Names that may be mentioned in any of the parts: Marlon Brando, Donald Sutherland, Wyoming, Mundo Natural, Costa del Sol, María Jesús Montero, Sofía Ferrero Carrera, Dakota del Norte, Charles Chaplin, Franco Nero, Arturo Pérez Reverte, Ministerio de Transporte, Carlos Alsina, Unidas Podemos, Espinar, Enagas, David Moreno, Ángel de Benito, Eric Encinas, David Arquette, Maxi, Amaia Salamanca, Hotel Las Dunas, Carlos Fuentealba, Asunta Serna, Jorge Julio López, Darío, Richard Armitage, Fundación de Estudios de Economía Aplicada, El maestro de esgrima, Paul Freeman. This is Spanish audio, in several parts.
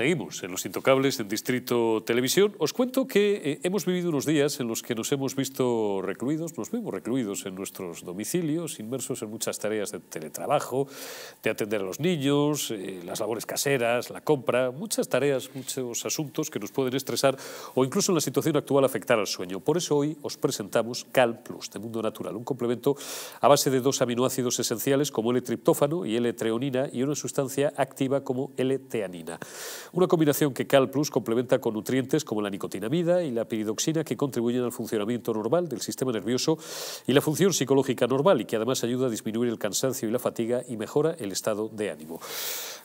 Seguimos en Los Intocables, en Distrito Televisión. Os cuento que hemos vivido unos días en los que nos hemos visto recluidos, nos vimos recluidos en nuestros domicilios, inmersos en muchas tareas de teletrabajo, de atender a los niños, las labores caseras, la compra, muchas tareas, muchos asuntos que nos pueden estresar o incluso en la situación actual afectar al sueño. Por eso hoy os presentamos Cal Plus, de Mundo Natural, un complemento a base de dos aminoácidos esenciales como L-triptófano y L-treonina y una sustancia activa como L-teanina. Una combinación que Cal Plus complementa con nutrientes como la nicotinamida y la piridoxina que contribuyen al funcionamiento normal del sistema nervioso y la función psicológica normal y que además ayuda a disminuir el cansancio y la fatiga y mejora el estado de ánimo.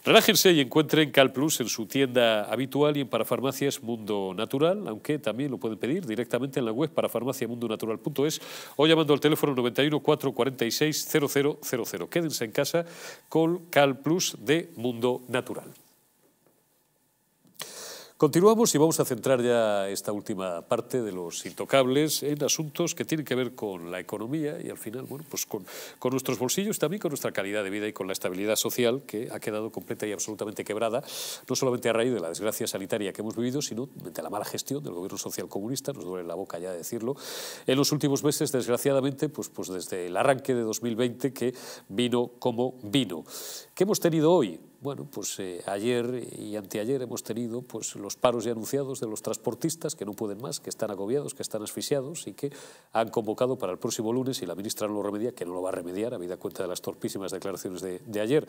Relájense y encuentren Cal Plus en su tienda habitual y en Parafarmacias Mundo Natural, aunque también lo pueden pedir directamente en la web parafarmaciamundonatural.es o llamando al teléfono 91 446 0000. Quédense en casa con Cal Plus de Mundo Natural. Continuamos y vamos a centrar ya esta última parte de Los Intocables en asuntos que tienen que ver con la economía y al final, bueno, pues con nuestros bolsillos, también con nuestra calidad de vida y con la estabilidad social que ha quedado completa y absolutamente quebrada, no solamente a raíz de la desgracia sanitaria que hemos vivido, sino de la mala gestión del gobierno socialcomunista, nos duele la boca ya de decirlo, en los últimos meses, desgraciadamente, pues desde el arranque de 2020 que vino como vino. ¿Qué hemos tenido hoy? Bueno, pues ayer y anteayer hemos tenido pues, los paros ya anunciados de los transportistas que no pueden más, que están agobiados, que están asfixiados y que han convocado para el próximo lunes, y la ministra no lo remedia, que no lo va a remediar, habida cuenta de las torpísimas declaraciones de ayer.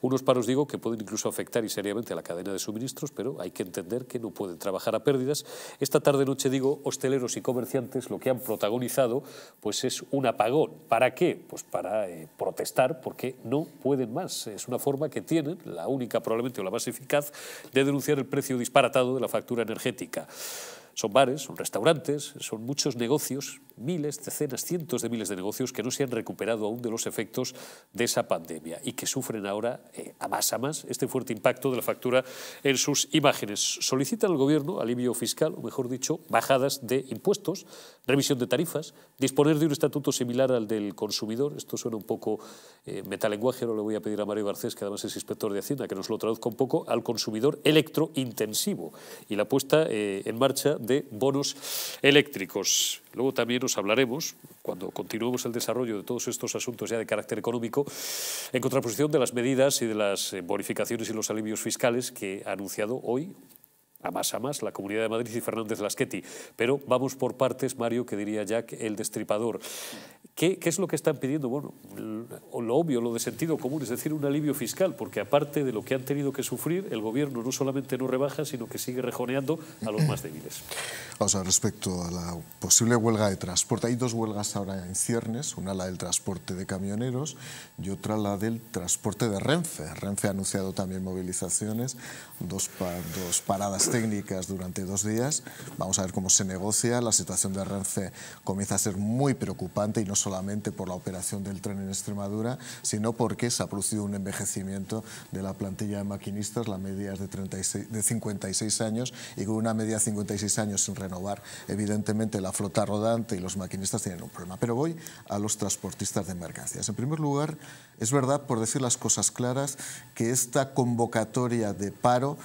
Unos paros, digo, que pueden incluso afectar y seriamente a la cadena de suministros, pero hay que entender que no pueden trabajar a pérdidas. Esta tarde-noche, digo, hosteleros y comerciantes lo que han protagonizado pues, es un apagón. ¿Para qué? Pues para protestar porque no pueden más. Es una forma que tienen, la única probablemente o la más eficaz, de denunciar el precio disparatado de la factura energética. Son bares, son restaurantes, son muchos negocios, miles, decenas, cientos de miles de negocios que no se han recuperado aún de los efectos de esa pandemia y que sufren ahora a más este fuerte impacto de la factura en sus imágenes. Solicitan al gobierno alivio fiscal, o mejor dicho, bajadas de impuestos, revisión de tarifas, disponer de un estatuto similar al del consumidor. Esto suena un poco metalenguaje, no le voy a pedir a Mario Garcés, que además es inspector de Hacienda, que nos lo traduzca un poco, al consumidor electrointensivo y la puesta en marcha de bonos eléctricos. Luego también os hablaremos, cuando continuemos el desarrollo de todos estos asuntos ya de carácter económico, en contraposición de las medidas y de las bonificaciones y los alivios fiscales que ha anunciado hoy, a más, la Comunidad de Madrid y Fernández Lasqueti. Pero vamos por partes, Mario, que diría Jack el Destripador. ¿Qué es lo que están pidiendo? Bueno, lo obvio, lo de sentido común, es decir, un alivio fiscal, porque aparte de lo que han tenido que sufrir, el gobierno no solamente no rebaja, sino que sigue rejoneando a los más débiles. O sea, respecto a la posible huelga de transporte, hay dos huelgas ahora en ciernes, una la del transporte de camioneros y otra la del transporte de Renfe. Renfe ha anunciado también movilizaciones, dos paradas técnicas durante 2 días. Vamos a ver cómo se negocia. La situación de Renfe comienza a ser muy preocupante y no solamente por la operación del tren en Extremadura, sino porque se ha producido un envejecimiento de la plantilla de maquinistas. La media es de 56 años y con una media de 56 años sin renovar, evidentemente la flota rodante y los maquinistas tienen un problema. Pero voy a los transportistas de mercancías. En primer lugar, es verdad, por decir las cosas claras, que esta convocatoria de paro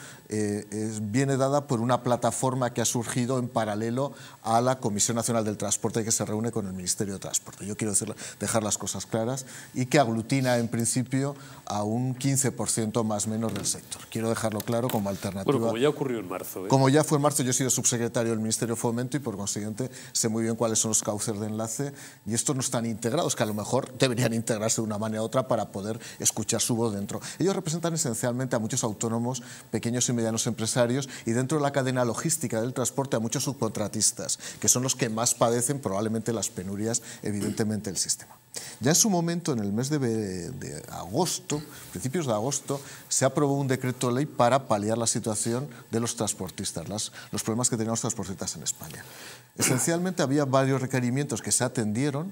viene dada por una plataforma que ha surgido en paralelo a la Comisión Nacional del Transporte, que se reúne con el Ministerio de Transporte. Yo quiero dejar las cosas claras, y que aglutina en principio a un 15% más o menos del sector. Quiero dejarlo claro como alternativa. Bueno, como ya ocurrió en marzo. Como ya fue en marzo, yo he sido subsecretario del Ministerio de Fomento y por consiguiente sé muy bien cuáles son los cauces de enlace, y estos no están integrados, que a lo mejor deberían integrarse de una manera u otra para poder escuchar su voz dentro. Ellos representan esencialmente a muchos autónomos, pequeños y medianos empresarios, y dentro de la cadena logística del transporte a muchos subcontratistas, que son los que más padecen probablemente las penurias, evidentemente, del sistema. Ya en su momento, en el mes de agosto, principios de agosto, se aprobó un decreto ley para paliar la situación de los transportistas, los problemas que tenían los transportistas en España. Esencialmente había varios requerimientos que se atendieron.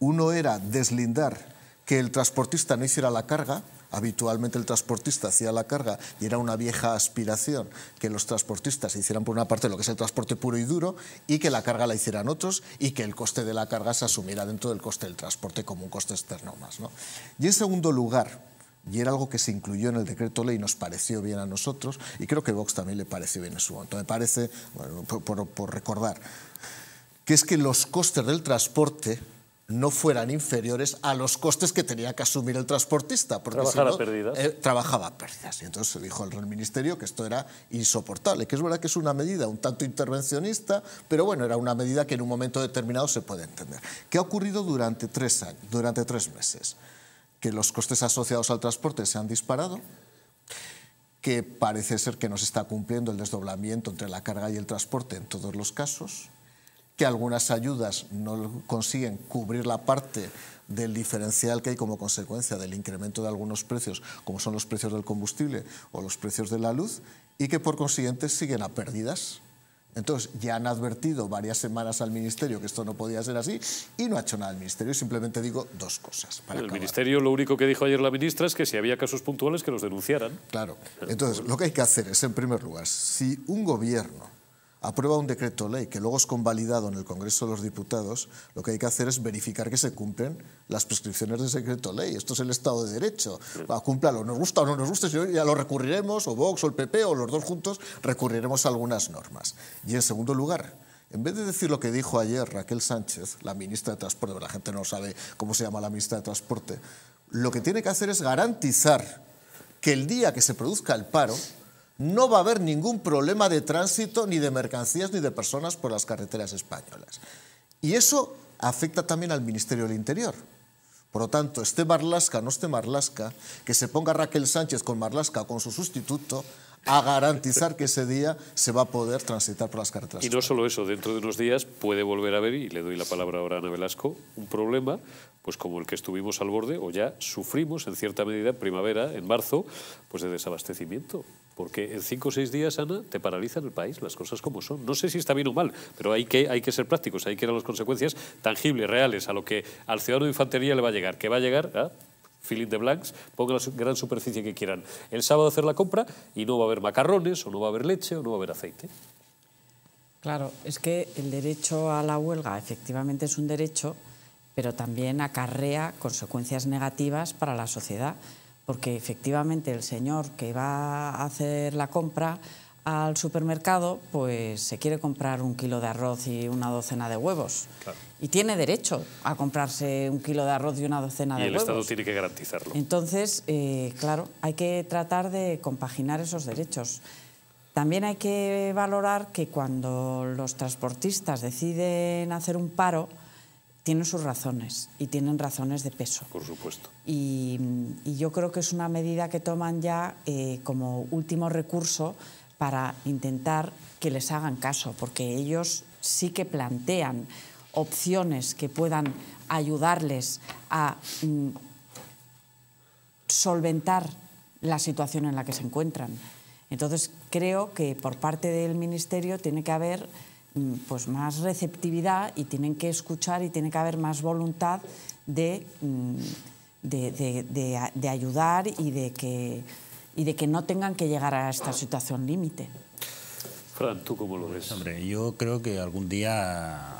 Uno era deslindar que el transportista no hiciera la carga. Habitualmente el transportista hacía la carga y era una vieja aspiración que los transportistas hicieran por una parte lo que es el transporte puro y duro, y que la carga la hicieran otros, y que el coste de la carga se asumiera dentro del coste del transporte como un coste externo más, ¿no? Y en segundo lugar, y era algo que se incluyó en el decreto ley, nos pareció bien a nosotros y creo que Vox también le pareció bien en su momento. Me parece, bueno, por recordar, que es que los costes del transporte no fueran inferiores a los costes que tenía que asumir el transportista. Porque trabajaba a pérdidas. Trabajaba a pérdidas. Y entonces se dijo al Ministerio que esto era insoportable, que es verdad que es una medida un tanto intervencionista, pero bueno, era una medida que en un momento determinado se puede entender. ¿Qué ha ocurrido durante 3 años, durante 3 meses? Que los costes asociados al transporte se han disparado, que parece ser que no se está cumpliendo el desdoblamiento entre la carga y el transporte en todos los casos, que algunas ayudas no consiguen cubrir la parte del diferencial que hay como consecuencia del incremento de algunos precios, como son los precios del combustible o los precios de la luz, y que por consiguiente siguen a pérdidas. Entonces ya han advertido varias semanas al Ministerio que esto no podía ser así y no ha hecho nada el Ministerio. Simplemente digo dos cosas. Para acabar. Ministerio, lo único que dijo ayer la ministra es que si había casos puntuales que los denunciaran. Claro. Entonces lo que hay que hacer es, en primer lugar, si un gobierno aprueba un decreto ley que luego es convalidado en el Congreso de los Diputados, lo que hay que hacer es verificar que se cumplen las prescripciones de ese decreto ley. Esto es el Estado de Derecho. Va, cúmplalo, nos gusta o no nos gusta, ya lo recurriremos, o Vox o el PP o los dos juntos, recurriremos a algunas normas. Y en segundo lugar, en vez de decir lo que dijo ayer Raquel Sánchez, la ministra de Transporte, porque la gente no sabe cómo se llama la ministra de Transporte, lo que tiene que hacer es garantizar que el día que se produzca el paro no va a haber ningún problema de tránsito, ni de mercancías, ni de personas por las carreteras españolas. Y eso afecta también al Ministerio del Interior. Por lo tanto, esté Marlaska, no esté Marlaska, que se ponga Raquel Sánchez con Marlaska o con su sustituto a garantizar que ese día se va a poder transitar por las carreteras. Y no solo eso, dentro de unos días puede volver a haber, y le doy la palabra ahora a Ana Velasco, un problema pues como el que estuvimos al borde, o ya sufrimos en cierta medida en primavera, en marzo, pues de desabastecimiento. Porque en 5 o 6 días, Ana, te paralizan el país, las cosas como son. No sé si está bien o mal, pero hay que ser prácticos, hay que ir a las consecuencias tangibles, reales, a lo que al ciudadano de infantería le va a llegar. Que va a llegar a fill in the blanks, ponga la gran superficie que quieran. El sábado hacer la compra y no va a haber macarrones, o no va a haber leche, o no va a haber aceite. Claro, es que el derecho a la huelga efectivamente es un derecho, pero también acarrea consecuencias negativas para la sociedad. Porque efectivamente el señor que va a hacer la compra al supermercado, pues se quiere comprar 1 kilo de arroz y 1 docena de huevos. Claro. Y tiene derecho a comprarse 1 kilo de arroz y 1 docena de huevos. Y el Estado tiene que garantizarlo. Entonces, claro, hay que tratar de compaginar esos derechos. También hay que valorar que cuando los transportistas deciden hacer un paro, tienen sus razones, y tienen razones de peso. Por supuesto. Y yo creo que es una medida que toman ya como último recurso para intentar que les hagan caso, porque ellos sí que plantean opciones que puedan ayudarles a solventar la situación en la que se encuentran. Entonces creo que por parte del Ministerio tiene que haber pues más receptividad, y tienen que escuchar y tiene que haber más voluntad de ayudar y de que no tengan que llegar a esta situación límite. Fran, ¿tú cómo lo ves? Hombre, yo creo que algún día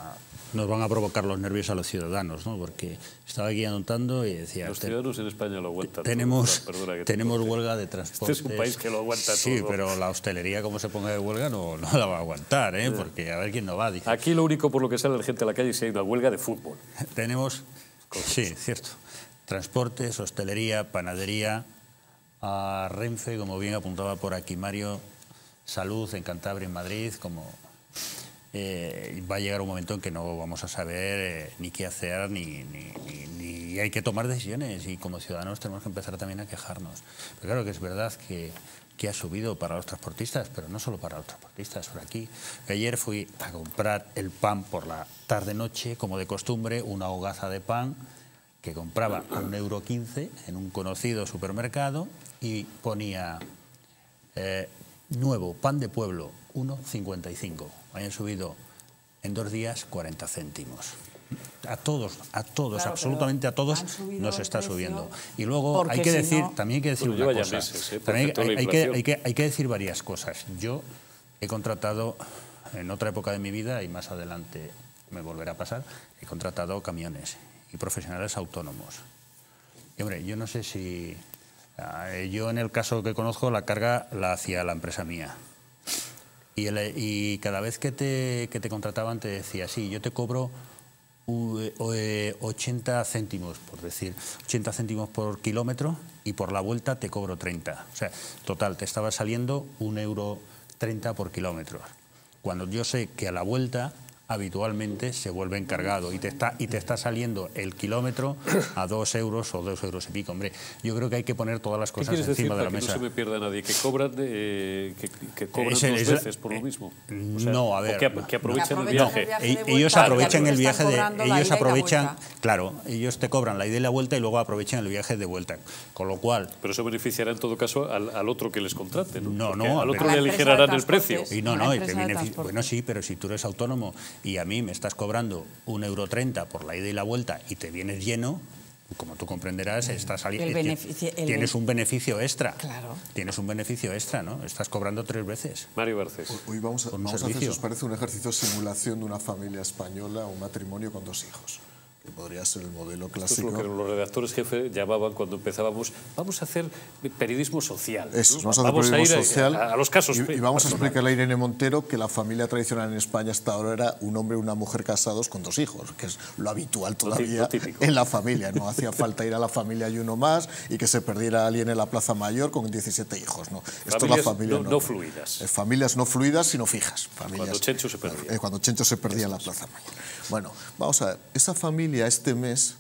nos van a provocar los nervios a los ciudadanos, ¿no? Porque estaba aquí anotando y decía... Los ciudadanos en España lo aguantan. Tenemos huelga de transporte. Este es un país que lo aguanta todo. Sí, pero la hostelería, como se ponga de huelga, no la va a aguantar, ¿eh? Porque a ver quién no va. Dice. Aquí lo único por lo que sale la gente a la calle es si hay una huelga de fútbol. Tenemos... Sí, cierto. Transportes, hostelería, panadería, a Renfe, como bien apuntaba por aquí Mario, salud en Cantabria, en Madrid, como... va a llegar un momento en que no vamos a saber ni qué hacer, ni hay que tomar decisiones, y como ciudadanos tenemos que empezar también a quejarnos. Pero claro que es verdad que ha subido para los transportistas, pero no solo para los transportistas, por aquí. Ayer fui a comprar el pan por la tarde-noche, como de costumbre, una hogaza de pan que compraba a 1,15 € en un conocido supermercado, y ponía nuevo, pan de pueblo, 1,55 €. Hayan subido en 2 días 40 céntimos. A todos, claro, absolutamente a todos nos está subiendo. Y luego hay que decir, también hay que decir una cosa. Hay que decir varias cosas. Yo he contratado, en otra época de mi vida, y más adelante me volverá a pasar, he contratado camiones y profesionales autónomos. Y hombre, yo no sé si Yo en el caso que conozco la carga la hacía la empresa mía. Y cada vez que te contrataban te decía, sí, yo te cobro 80 céntimos, por decir, 80 céntimos por kilómetro y por la vuelta te cobro 30. O sea, total, te estaba saliendo 1,30 € por kilómetro. Cuando yo sé que a la vuelta habitualmente se vuelve encargado y te está saliendo el kilómetro a 2 € o 2 € y pico. Hombre, yo creo que hay que poner todas las cosas encima de la mesa. ¿Qué quieres decir para que no se me pierda nadie? ¿Que cobran, dos veces por lo mismo? O sea, no, a ver... ¿Que aprovechan el viaje? No, ellos aprovechan el viaje de... Ellos aprovechan... Claro, ellos te cobran la ida y la vuelta y luego aprovechan el viaje de vuelta. Con lo cual... Pero eso beneficiará en todo caso al otro que les contrate, ¿no? No, no. Al otro le aligerarán el precio. Y no, no. Bueno, sí, pero si tú eres autónomo... y a mí me estás cobrando 1,30 € por la ida y la vuelta y te vienes lleno, como tú comprenderás, estás tienes un beneficio extra. Claro. Tienes un beneficio extra, ¿no? Estás cobrando 3 veces. Mario Garcés. Hoy vamos a hacer, si os parece, un ejercicio de simulación de una familia española, un matrimonio con 2 hijos. Que podría ser el modelo clásico. Esto es lo que los redactores jefes llamaban cuando empezábamos, vamos a hacer periodismo social. Eso, ¿no? vamos a ir a los casos. Y vamos a explicarle a Irene Montero que la familia tradicional en España hasta ahora era un hombre y una mujer casados con 2 hijos, que es lo habitual todavía en la familia. No hacía falta ir a la familia y uno más y que se perdiera alguien en la Plaza Mayor con 17 hijos. No. Esto familias es la familia no fluidas. Familias no fluidas, sino fijas. Familias, cuando Chencho se perdía. Cuando Chencho se perdía en la Plaza Mayor. Bueno, vamos a ver. Esa familia este mes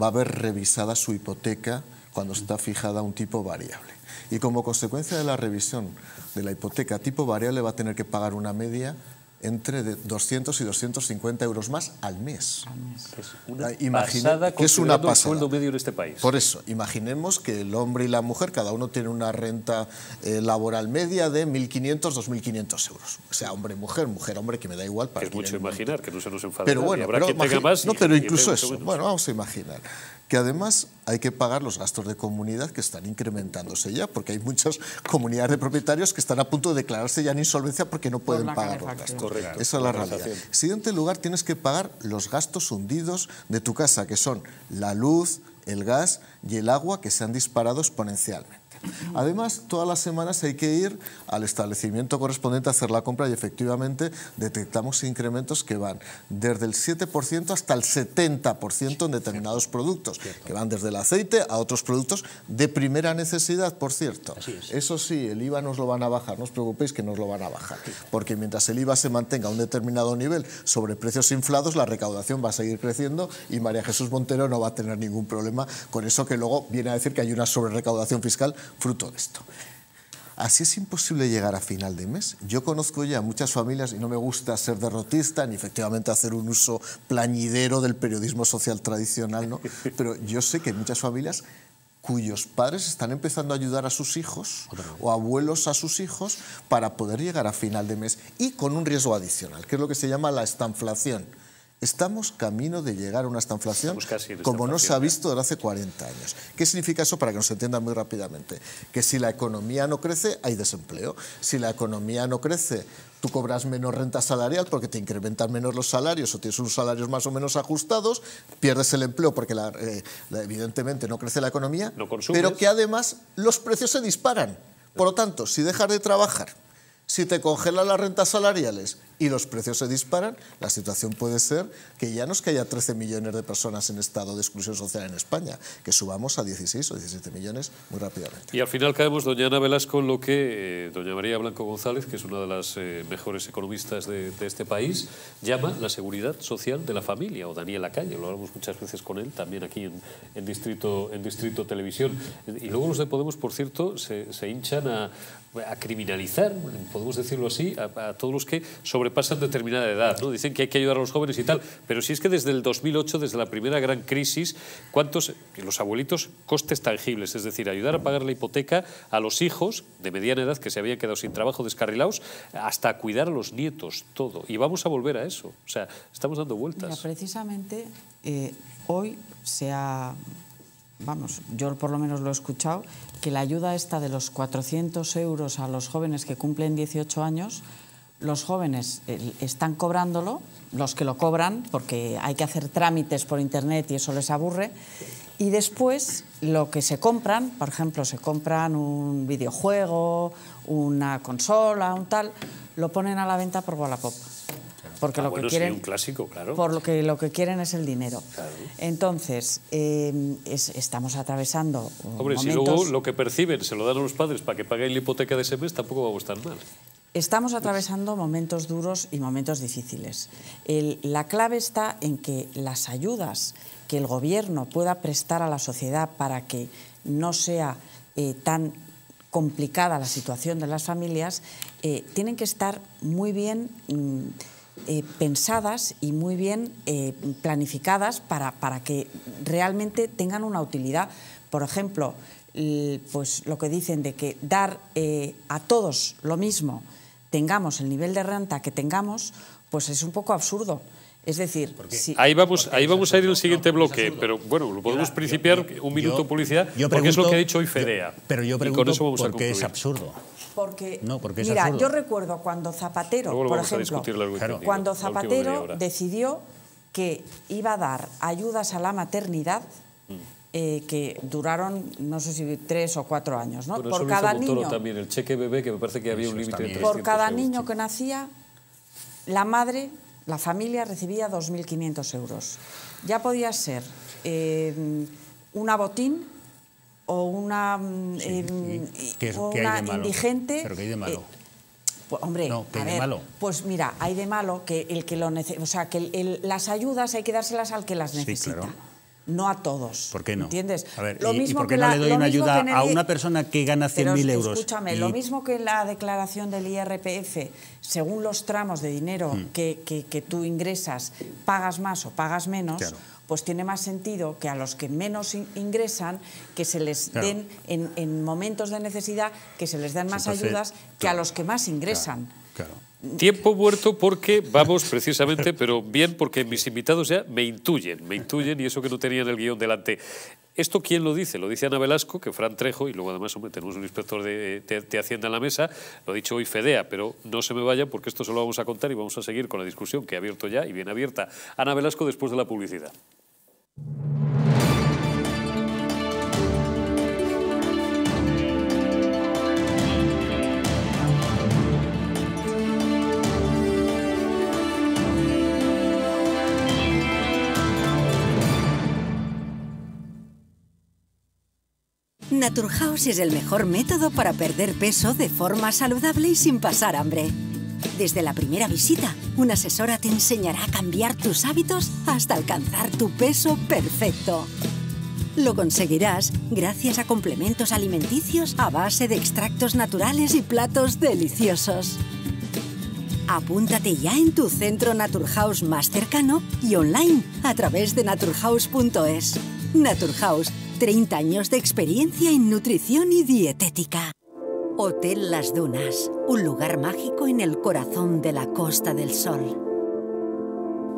va a haber revisada su hipoteca cuando está fijada un tipo variable. Y como consecuencia de la revisión de la hipoteca tipo variable va a tener que pagar una media entre 200 y 250 euros más al mes. Es una pasada. Un sueldo medio en este país. Por eso, imaginemos que el hombre y la mujer, cada uno tiene una renta laboral media de 1.500, 2.500 euros. O sea, hombre-mujer, mujer-hombre, que me da igual. Para es mucho imaginar, que no se nos enfade. Pero bueno, incluso eso. Bueno, vamos a imaginar. Que además hay que pagar los gastos de comunidad que están incrementándose ya, porque hay muchas comunidades de propietarios que están a punto de declararse ya en insolvencia porque no pueden pagar los gastos. Correcto. Esa es la realidad. En siguiente lugar, tienes que pagar los gastos hundidos de tu casa, que son la luz, el gas y el agua, que se han disparado exponencialmente. Además, todas las semanas hay que ir al establecimiento correspondiente a hacer la compra y efectivamente detectamos incrementos que van desde el 7% hasta el 70% en determinados productos, que van desde el aceite a otros productos de primera necesidad, por cierto. Eso sí, el IVA nos lo van a bajar, no os preocupéis que nos lo van a bajar, porque mientras el IVA se mantenga a un determinado nivel sobre precios inflados, la recaudación va a seguir creciendo y María Jesús Montero no va a tener ningún problema con eso, que luego viene a decir que hay una sobrerecaudación fiscal fruto de esto. Así es imposible llegar a final de mes. Yo conozco ya muchas familias, y no me gusta ser derrotista ni efectivamente hacer un uso plañidero del periodismo social tradicional, ¿no? Pero yo sé que hay muchas familias cuyos padres están empezando a ayudar a sus hijos o abuelos a sus hijos para poder llegar a final de mes, y con un riesgo adicional, que es lo que se llama la estanflación. Estamos camino de llegar a una estanflación como no se ha visto desde hace 40 años. ¿Qué significa eso? Para que nos entiendan muy rápidamente. Que si la economía no crece, hay desempleo. Si la economía no crece, tú cobras menos renta salarial porque te incrementan menos los salarios o tienes unos salarios más o menos ajustados, pierdes el empleo porque evidentemente no crece la economía, no consumes, pero que además los precios se disparan. Por lo tanto, si dejas de trabajar, si te congelan las rentas salariales y los precios se disparan, la situación puede ser que ya no es que haya 13 millones de personas en estado de exclusión social en España, que subamos a 16 o 17 millones muy rápidamente. Y al final caemos, doña Ana Velasco, en lo que doña María Blanco González, que es una de las mejores economistas de este país, llama la seguridad social de la familia, o Daniel Lacalle, lo hablamos muchas veces con él, también aquí en Distrito Televisión. Y luego los de Podemos, por cierto, se hinchan a criminalizar, podemos decirlo así, a todos los que sobrepasan determinada edad, ¿no? Dicen que hay que ayudar a los jóvenes y tal, pero si es que desde el 2008, desde la primera gran crisis, ¿cuántos, los abuelitos, costes tangibles? Es decir, ayudar a pagar la hipoteca a los hijos de mediana edad que se habían quedado sin trabajo, descarrilados, hasta cuidar a los nietos, todo. Y vamos a volver a eso. O sea, estamos dando vueltas. Mira, precisamente hoy se ha... Vamos, yo por lo menos lo he escuchado, que la ayuda esta de los 400 euros a los jóvenes que cumplen 18 años, los jóvenes están cobrándolo, los que lo cobran, porque hay que hacer trámites por internet y eso les aburre, Y después lo que se compran, por ejemplo, se compran un videojuego, una consola, un tal, lo ponen a la venta por Wallapop. Porque lo que quieren, sí, un clásico, claro. Por lo que quieren es el dinero. Claro. Entonces, estamos atravesando momentos... Si luego lo que perciben se lo dan a los padres para que paguen la hipoteca de ese mes, tampoco va a gustar mal. Estamos atravesando momentos duros y momentos difíciles. La clave está en que las ayudas que el gobierno pueda prestar a la sociedad para que no sea tan complicada la situación de las familias, tienen que estar muy bien pensadas y muy bien planificadas para que realmente tengan una utilidad. Por ejemplo, pues lo que dicen de que dar a todos lo mismo, tengamos el nivel de renta que tengamos, pues es un poco absurdo. Es decir, si ahí vamos a ir en el siguiente bloque, pero bueno, lo podemos principiar un minuto publicidad, porque es lo que ha dicho hoy Fedea. Pero yo pregunto por qué es absurdo. Porque, no, porque es absurdo. Yo recuerdo cuando Zapatero, por ejemplo, cuando Zapatero decidió que iba a dar ayudas a la maternidad, que duraron, no sé si 3 o 4 años, ¿no? Por cada niño. También el cheque bebé, que me parece que había un límite de 300 euros. Por cada niño que nacía, la madre... La familia recibía 2.500 euros. Ya podía ser una botín o una, indigente. ¿Pero qué hay de malo? Pues, hombre, no, a ver, malo. Pues mira, hay de malo que el que lo necesita. O sea, que las ayudas hay que dárselas al que las necesita. Sí, claro. No a todos. ¿Por qué no? ¿Entiendes? A ver, ¿y por qué no le doy una ayuda a una persona que gana 100.000 euros? Escúchame, lo mismo que la declaración del IRPF, según los tramos de dinero que tú ingresas, pagas más o pagas menos, claro. Pues tiene más sentido que a los que menos ingresan, que se les den en momentos de necesidad, que se les den más ayudas que a los que más ingresan. Claro. Tiempo muerto porque vamos precisamente, pero bien porque mis invitados ya me intuyen y eso que no tenían el guión delante. ¿Esto quién lo dice? Lo dice Ana Velasco, que Fran Trejo, y luego además tenemos un inspector de Hacienda en la mesa, lo ha dicho hoy Fedea, pero no se me vaya porque esto se lo vamos a contar y vamos a seguir con la discusión que ha abierto ya y bien abierta. Ana Velasco después de la publicidad. Naturhaus es el mejor método para perder peso de forma saludable y sin pasar hambre. Desde la primera visita, una asesora te enseñará a cambiar tus hábitos hasta alcanzar tu peso perfecto. Lo conseguirás gracias a complementos alimenticios a base de extractos naturales y platos deliciosos. Apúntate ya en tu centro Naturhaus más cercano y online a través de naturhaus.es. Naturhaus, 30 años de experiencia en nutrición y dietética. Hotel Las Dunas, un lugar mágico en el corazón de la Costa del Sol.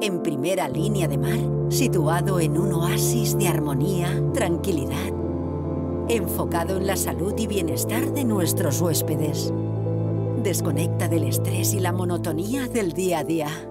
En primera línea de mar, situado en un oasis de armonía, tranquilidad, enfocado en la salud y bienestar de nuestros huéspedes. Desconecta del estrés y la monotonía del día a día.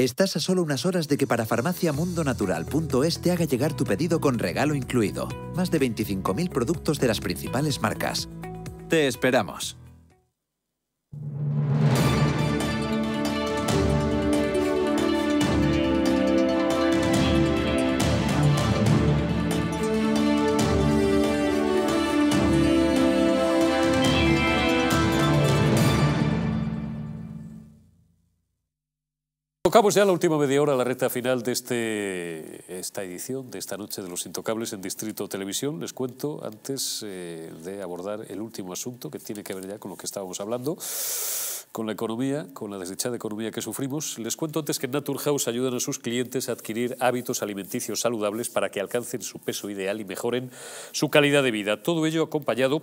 Estás a solo unas horas de que parafarmaciamundonatural.es te haga llegar tu pedido con regalo incluido. Más de 25.000 productos de las principales marcas. Te esperamos. Tocamos ya la última media hora, la recta final de esta edición, de esta noche de Los Intocables en Distrito Televisión. Les cuento, antes de abordar el último asunto que tiene que ver ya con lo que estábamos hablando, con la economía, con la desdichada economía que sufrimos. Les cuento antes que en Naturhaus ayudan a sus clientes a adquirir hábitos alimenticios saludables para que alcancen su peso ideal y mejoren su calidad de vida. Todo ello acompañado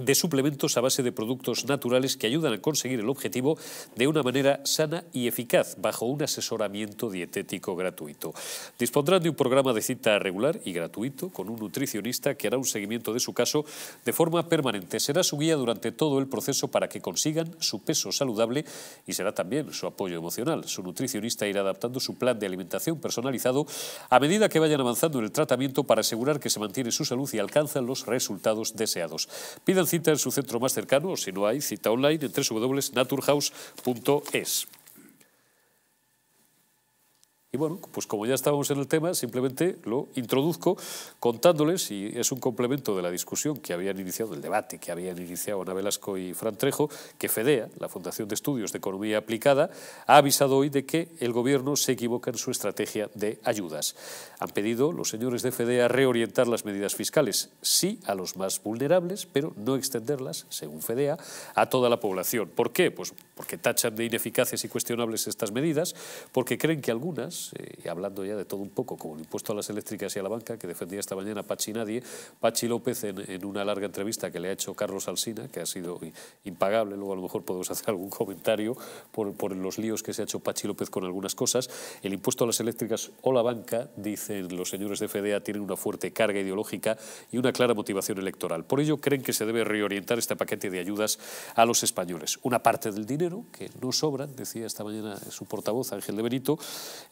de suplementos a base de productos naturales que ayudan a conseguir el objetivo de una manera sana y eficaz, bajo un asesoramiento dietético gratuito. Dispondrán de un programa de cita regular y gratuito con un nutricionista que hará un seguimiento de su caso de forma permanente. Será su guía durante todo el proceso para que consigan su peso saludable y será también su apoyo emocional. Su nutricionista irá adaptando su plan de alimentación personalizado a medida que vayan avanzando en el tratamiento para asegurar que se mantiene su salud y alcanzan los resultados deseados. Pidan cita en su centro más cercano, o si no hay, cita online en www.naturhaus.es. Y bueno, pues como ya estábamos en el tema, simplemente lo introduzco contándoles, y es un complemento de la discusión que habían iniciado, el debate que habían iniciado Ana Velasco y Fran Trejo, que FEDEA, la Fundación de Estudios de Economía Aplicada, ha avisado hoy de que el Gobierno se equivoca en su estrategia de ayudas. Han pedido los señores de FEDEA reorientar las medidas fiscales, sí a los más vulnerables, pero no extenderlas, según FEDEA, a toda la población. ¿Por qué? Pues porque tachan de ineficaces y cuestionables estas medidas, porque creen que algunas, y hablando ya de todo un poco, como el impuesto a las eléctricas y a la banca, que defendía esta mañana Pachi López en una larga entrevista que le ha hecho Carlos Alsina, que ha sido impagable, luego a lo mejor podemos hacer algún comentario por los líos que se ha hecho Pachi López con algunas cosas. El impuesto a las eléctricas o la banca, dicen los señores de FEDEA, tienen una fuerte carga ideológica y una clara motivación electoral. Por ello creen que se debe reorientar este paquete de ayudas a los españoles. Una parte del dinero, que no sobran, decía esta mañana su portavoz Ángel de Benito,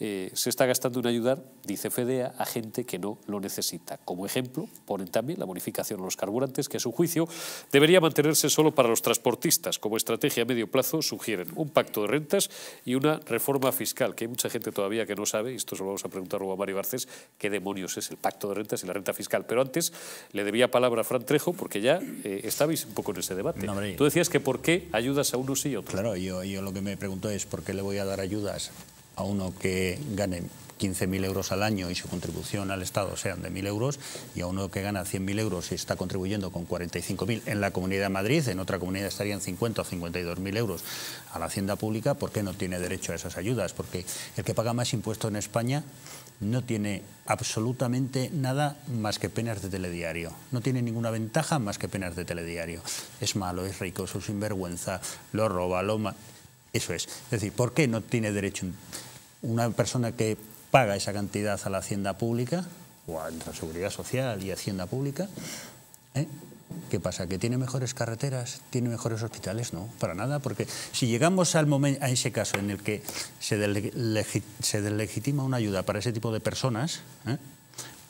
se está gastando en ayudar, dice FEDEA, a gente que no lo necesita. Como ejemplo, ponen también la bonificación a los carburantes, que a su juicio debería mantenerse solo para los transportistas. Como estrategia a medio plazo sugieren un pacto de rentas y una reforma fiscal, que hay mucha gente todavía que no sabe, y esto se lo vamos a preguntar luego a Mario Garcés, qué demonios es el pacto de rentas y la renta fiscal. Pero antes le debía palabra a Fran Trejo, porque ya estabais un poco en ese debate. No, hombre, tú decías que por qué ayudas a unos y otros. Claro, yo lo que me pregunto es por qué le voy a dar ayudas a uno que gane 15.000 euros al año y su contribución al Estado sean de 1.000 euros, y a uno que gana 100.000 euros y está contribuyendo con 45.000 en la Comunidad de Madrid, en otra comunidad estarían 50 o 52.000 euros a la hacienda pública, ¿por qué no tiene derecho a esas ayudas? Porque el que paga más impuestos en España no tiene absolutamente nada más que penas de telediario. No tiene ninguna ventaja más que penas de telediario. Es malo, es rico, es un sinvergüenza, lo roba, lo... Eso es. Es decir, ¿por qué no tiene derecho una persona que paga esa cantidad a la hacienda pública o a la seguridad social y hacienda pública? ¿Qué pasa? ¿Que tiene mejores carreteras? ¿Tiene mejores hospitales? No, para nada, porque si llegamos al momento, a ese caso en el que se deslegitima una ayuda para ese tipo de personas,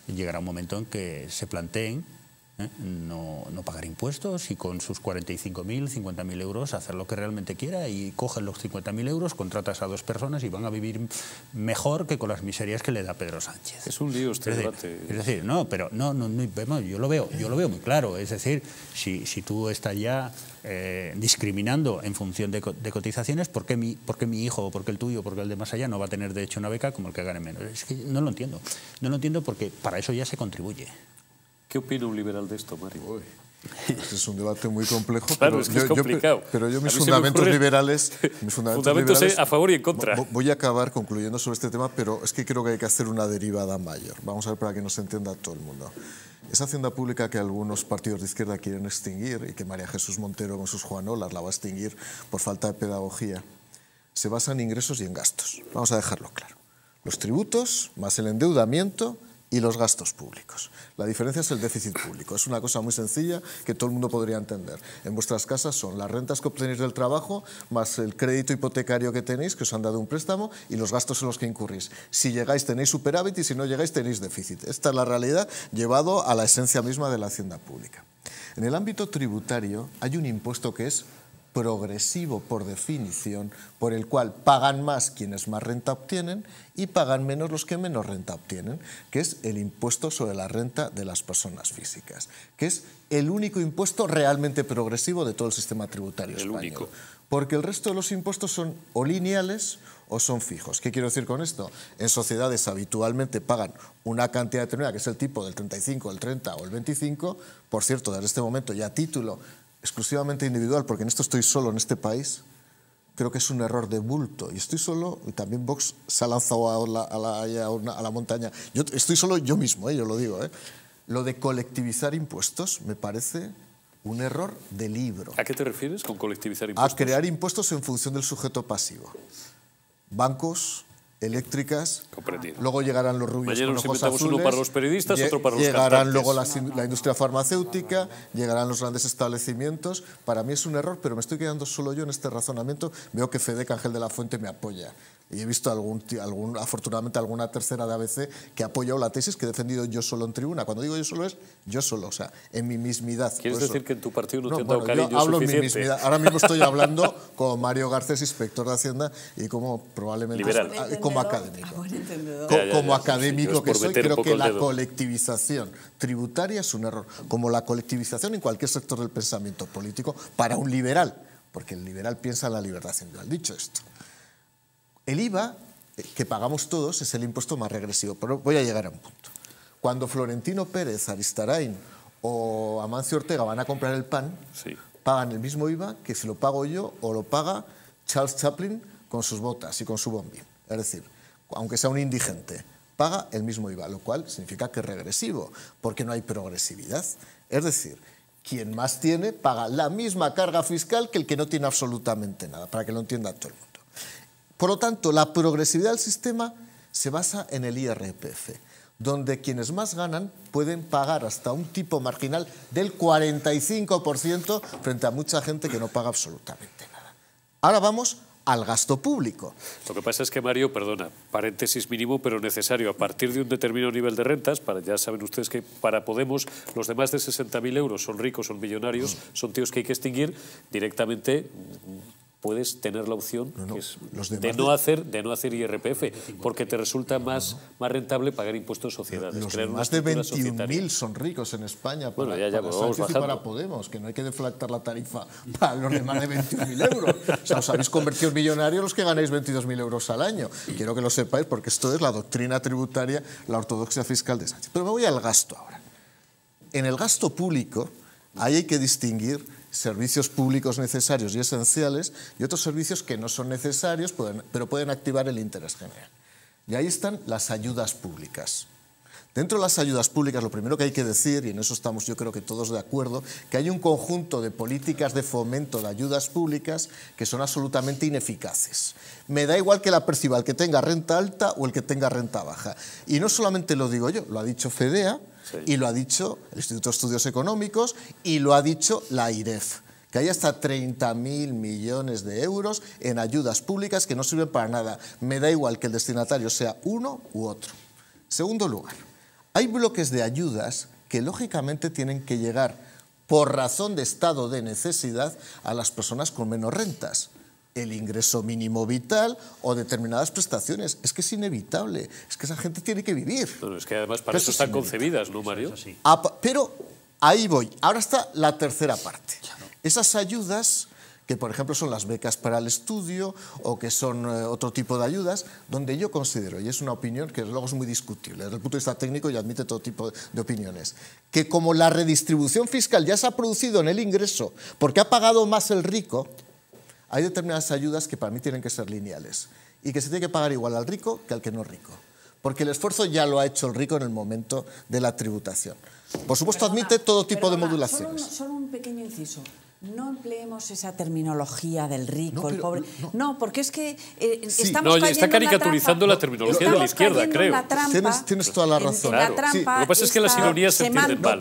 llegará un momento en que se planteen no pagar impuestos y con sus 45.000, 50.000 euros hacer lo que realmente quiera, y cogen los 50.000 euros, contratas a dos personas y van a vivir mejor que con las miserias que le da Pedro Sánchez. Es un lío este debate. Es decir, no, yo lo veo muy claro. Es decir, si tú estás ya discriminando en función de cotizaciones, ¿por qué mi hijo, o por qué el tuyo, por qué el de más allá no va a tener derecho a una beca como el que gane menos? Es que no lo entiendo. No lo entiendo porque para eso ya se contribuye. ¿Qué opina un liberal de esto, Mario? Uy, es un debate muy complejo. Claro, pero es que es complicado. Pero yo mis fundamentos liberales a favor y en contra. Voy a acabar concluyendo sobre este tema, pero es que creo que hay que hacer una derivada mayor. Vamos a ver, para que nos entienda todo el mundo. Esa hacienda pública que algunos partidos de izquierda quieren extinguir y que María Jesús Montero con sus juanolas la va a extinguir por falta de pedagogía, se basa en ingresos y en gastos. Vamos a dejarlo claro. Los tributos más el endeudamiento y los gastos públicos. La diferencia es el déficit público. Es una cosa muy sencilla que todo el mundo podría entender. En vuestras casas son las rentas que obtenéis del trabajo más el crédito hipotecario que tenéis, que os han dado un préstamo, y los gastos en los que incurrís. Si llegáis tenéis superávit y si no llegáis tenéis déficit. Esta es la realidad llevado a la esencia misma de la hacienda pública. En el ámbito tributario hay un impuesto que es progresivo por definición, por el cual pagan más quienes más renta obtienen y pagan menos los que menos renta obtienen, que es el impuesto sobre la renta de las personas físicas, que es el único impuesto realmente progresivo de todo el sistema tributario español. El único. Porque el resto de los impuestos son o lineales o son fijos. ¿Qué quiero decir con esto? En sociedades habitualmente pagan una cantidad determinada, que es el tipo del 35, el 30 o el 25, por cierto, desde este momento ya título exclusivamente individual, porque en esto estoy solo en este país, creo que es un error de bulto. Y estoy solo, y también Vox se ha lanzado a la montaña. Yo estoy solo yo mismo, yo lo digo. Lo de colectivizar impuestos me parece un error de libro. ¿A qué te refieres con colectivizar impuestos? A crear impuestos en función del sujeto pasivo. Bancos, eléctricas, luego llegarán los rubios con ojos azules, uno para los periodistas, otro para los cantantes. Llegarán luego la industria farmacéutica, llegarán los grandes establecimientos. Para mí es un error, pero me estoy quedando solo yo en este razonamiento. Veo que Fedec Ángel de la Fuente me apoya. Y he visto afortunadamente alguna tercera de ABC que ha apoyado la tesis que he defendido yo solo en tribuna. Cuando digo yo solo es yo solo, o sea, en mi mismidad. ¿Quieres decir que en tu partido no te han dado cariño yo hablo suficiente? En mi mismidad. Ahora mismo estoy hablando con Mario Garcés, inspector de Hacienda, y como probablemente... Como académico. Como académico que soy, creo que la colectivización tributaria es un error. Como la colectivización en cualquier sector del pensamiento político para un liberal. Porque el liberal piensa en la libertad sindical. Dicho esto... El IVA, que pagamos todos, es el impuesto más regresivo, pero voy a llegar a un punto. Cuando Florentino Pérez, Aristarain o Amancio Ortega van a comprar el pan, sí, pagan el mismo IVA que si lo pago yo o lo paga Charles Chaplin con sus botas y con su bombi. Es decir, aunque sea un indigente, paga el mismo IVA, lo cual significa que es regresivo, porque no hay progresividad. Es decir, quien más tiene paga la misma carga fiscal que el que no tiene absolutamente nada, para que lo entienda todo el mundo. Por lo tanto, la progresividad del sistema se basa en el IRPF, donde quienes más ganan pueden pagar hasta un tipo marginal del 45% frente a mucha gente que no paga absolutamente nada. Ahora vamos al gasto público. Lo que pasa es que, Mario, perdona, paréntesis mínimo pero necesario, a partir de un determinado nivel de rentas, ya saben ustedes que para Podemos los de más de 60.000 euros son ricos, son millonarios, son tíos que hay que extinguir directamente... Puedes tener la opción de no hacer IRPF, porque te resulta más rentable pagar impuestos sociedades. Los más de 21.000 son ricos en España para, para Podemos, que no hay que deflactar la tarifa para los de más de 21.000 euros. O sea, os habéis convertido en millonarios los que ganáis 22.000 euros al año. Quiero que lo sepáis, porque esto es la doctrina tributaria, la ortodoxia fiscal de Sánchez. Pero me voy al gasto ahora. En el gasto público, ahí hay que distinguir servicios públicos necesarios y esenciales y otros servicios que no son necesarios pero pueden activar el interés general. Y ahí están las ayudas públicas. Dentro de las ayudas públicas lo primero que hay que decir, y en eso estamos yo creo que todos de acuerdo, que hay un conjunto de políticas de fomento de ayudas públicas que son absolutamente ineficaces. Me da igual que la perciba el que tenga renta alta o el que tenga renta baja. Y no solamente lo digo yo, lo ha dicho FEDEA, sí, y lo ha dicho el Instituto de Estudios Económicos y lo ha dicho la IREF, que hay hasta 30.000 millones de euros en ayudas públicas que no sirven para nada. Me da igual que el destinatario sea uno u otro. Segundo lugar, hay bloques de ayudas que lógicamente tienen que llegar por razón de estado de necesidad a las personas con menos rentas. El ingreso mínimo vital o determinadas prestaciones. Es que es inevitable, es que esa gente tiene que vivir. Bueno, es que además para eso están concebidas, ¿no, Mario? Pero ahí voy. Ahora está la tercera parte. Esas ayudas que, por ejemplo, son las becas para el estudio o que son otro tipo de ayudas, donde yo considero, y es una opinión que luego es muy discutible, desde el punto de vista técnico y admite todo tipo de opiniones, que como la redistribución fiscal ya se ha producido en el ingreso porque ha pagado más el rico, hay determinadas ayudas que para mí tienen que ser lineales y que se tiene que pagar igual al rico que al que no rico. Porque el esfuerzo ya lo ha hecho el rico en el momento de la tributación. Por supuesto, admite todo tipo de modulaciones. Solo un pequeño inciso. No empleemos esa terminología del rico, el pobre. No, porque es que estamos cayendo está caricaturizando la terminología de la izquierda, creo. Tienes toda la razón. Lo que pasa es que las ironías se entienden mal.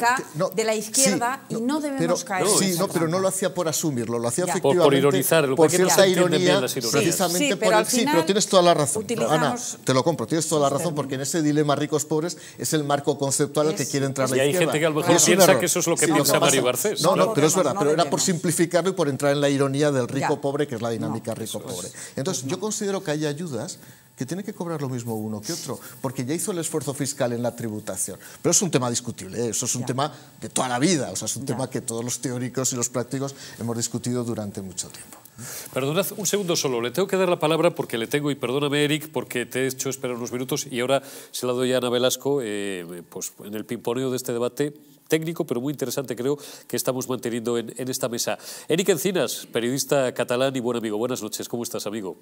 De la izquierda y no debemos caer. Sí, pero no lo hacía por asumirlo, lo hacía efectivamente por ironizar, por cierta ironía, precisamente por el sí. Pero tienes toda la razón, Ana, te lo compro. Tienes toda la razón porque en ese dilema ricos-pobres es el marco conceptual al que quiere entrar la izquierda. Y hay gente que a lo mejor piensa que eso es lo que piensa Mario Garcés. No, pero es verdad, pero era por simplificarlo y por entrar en la ironía del rico-pobre, que es la dinámica rico-pobre. Entonces, yo considero que hay ayudas que tienen que cobrar lo mismo uno que otro, porque ya hizo el esfuerzo fiscal en la tributación. Pero es un tema discutible, eso es un tema de toda la vida, o sea, es un tema que todos los teóricos y los prácticos hemos discutido durante mucho tiempo. Perdonad un segundo solo, le tengo que dar la palabra porque le tengo, y perdóname, Eric, porque te he hecho esperar unos minutos y ahora se la doy a Ana Velasco, pues en el pimponeo de este debate. técnico, pero muy interesante, creo, que estamos manteniendo en esta mesa. Eric Encinas, periodista catalán y buen amigo. Buenas noches, ¿cómo estás, amigo?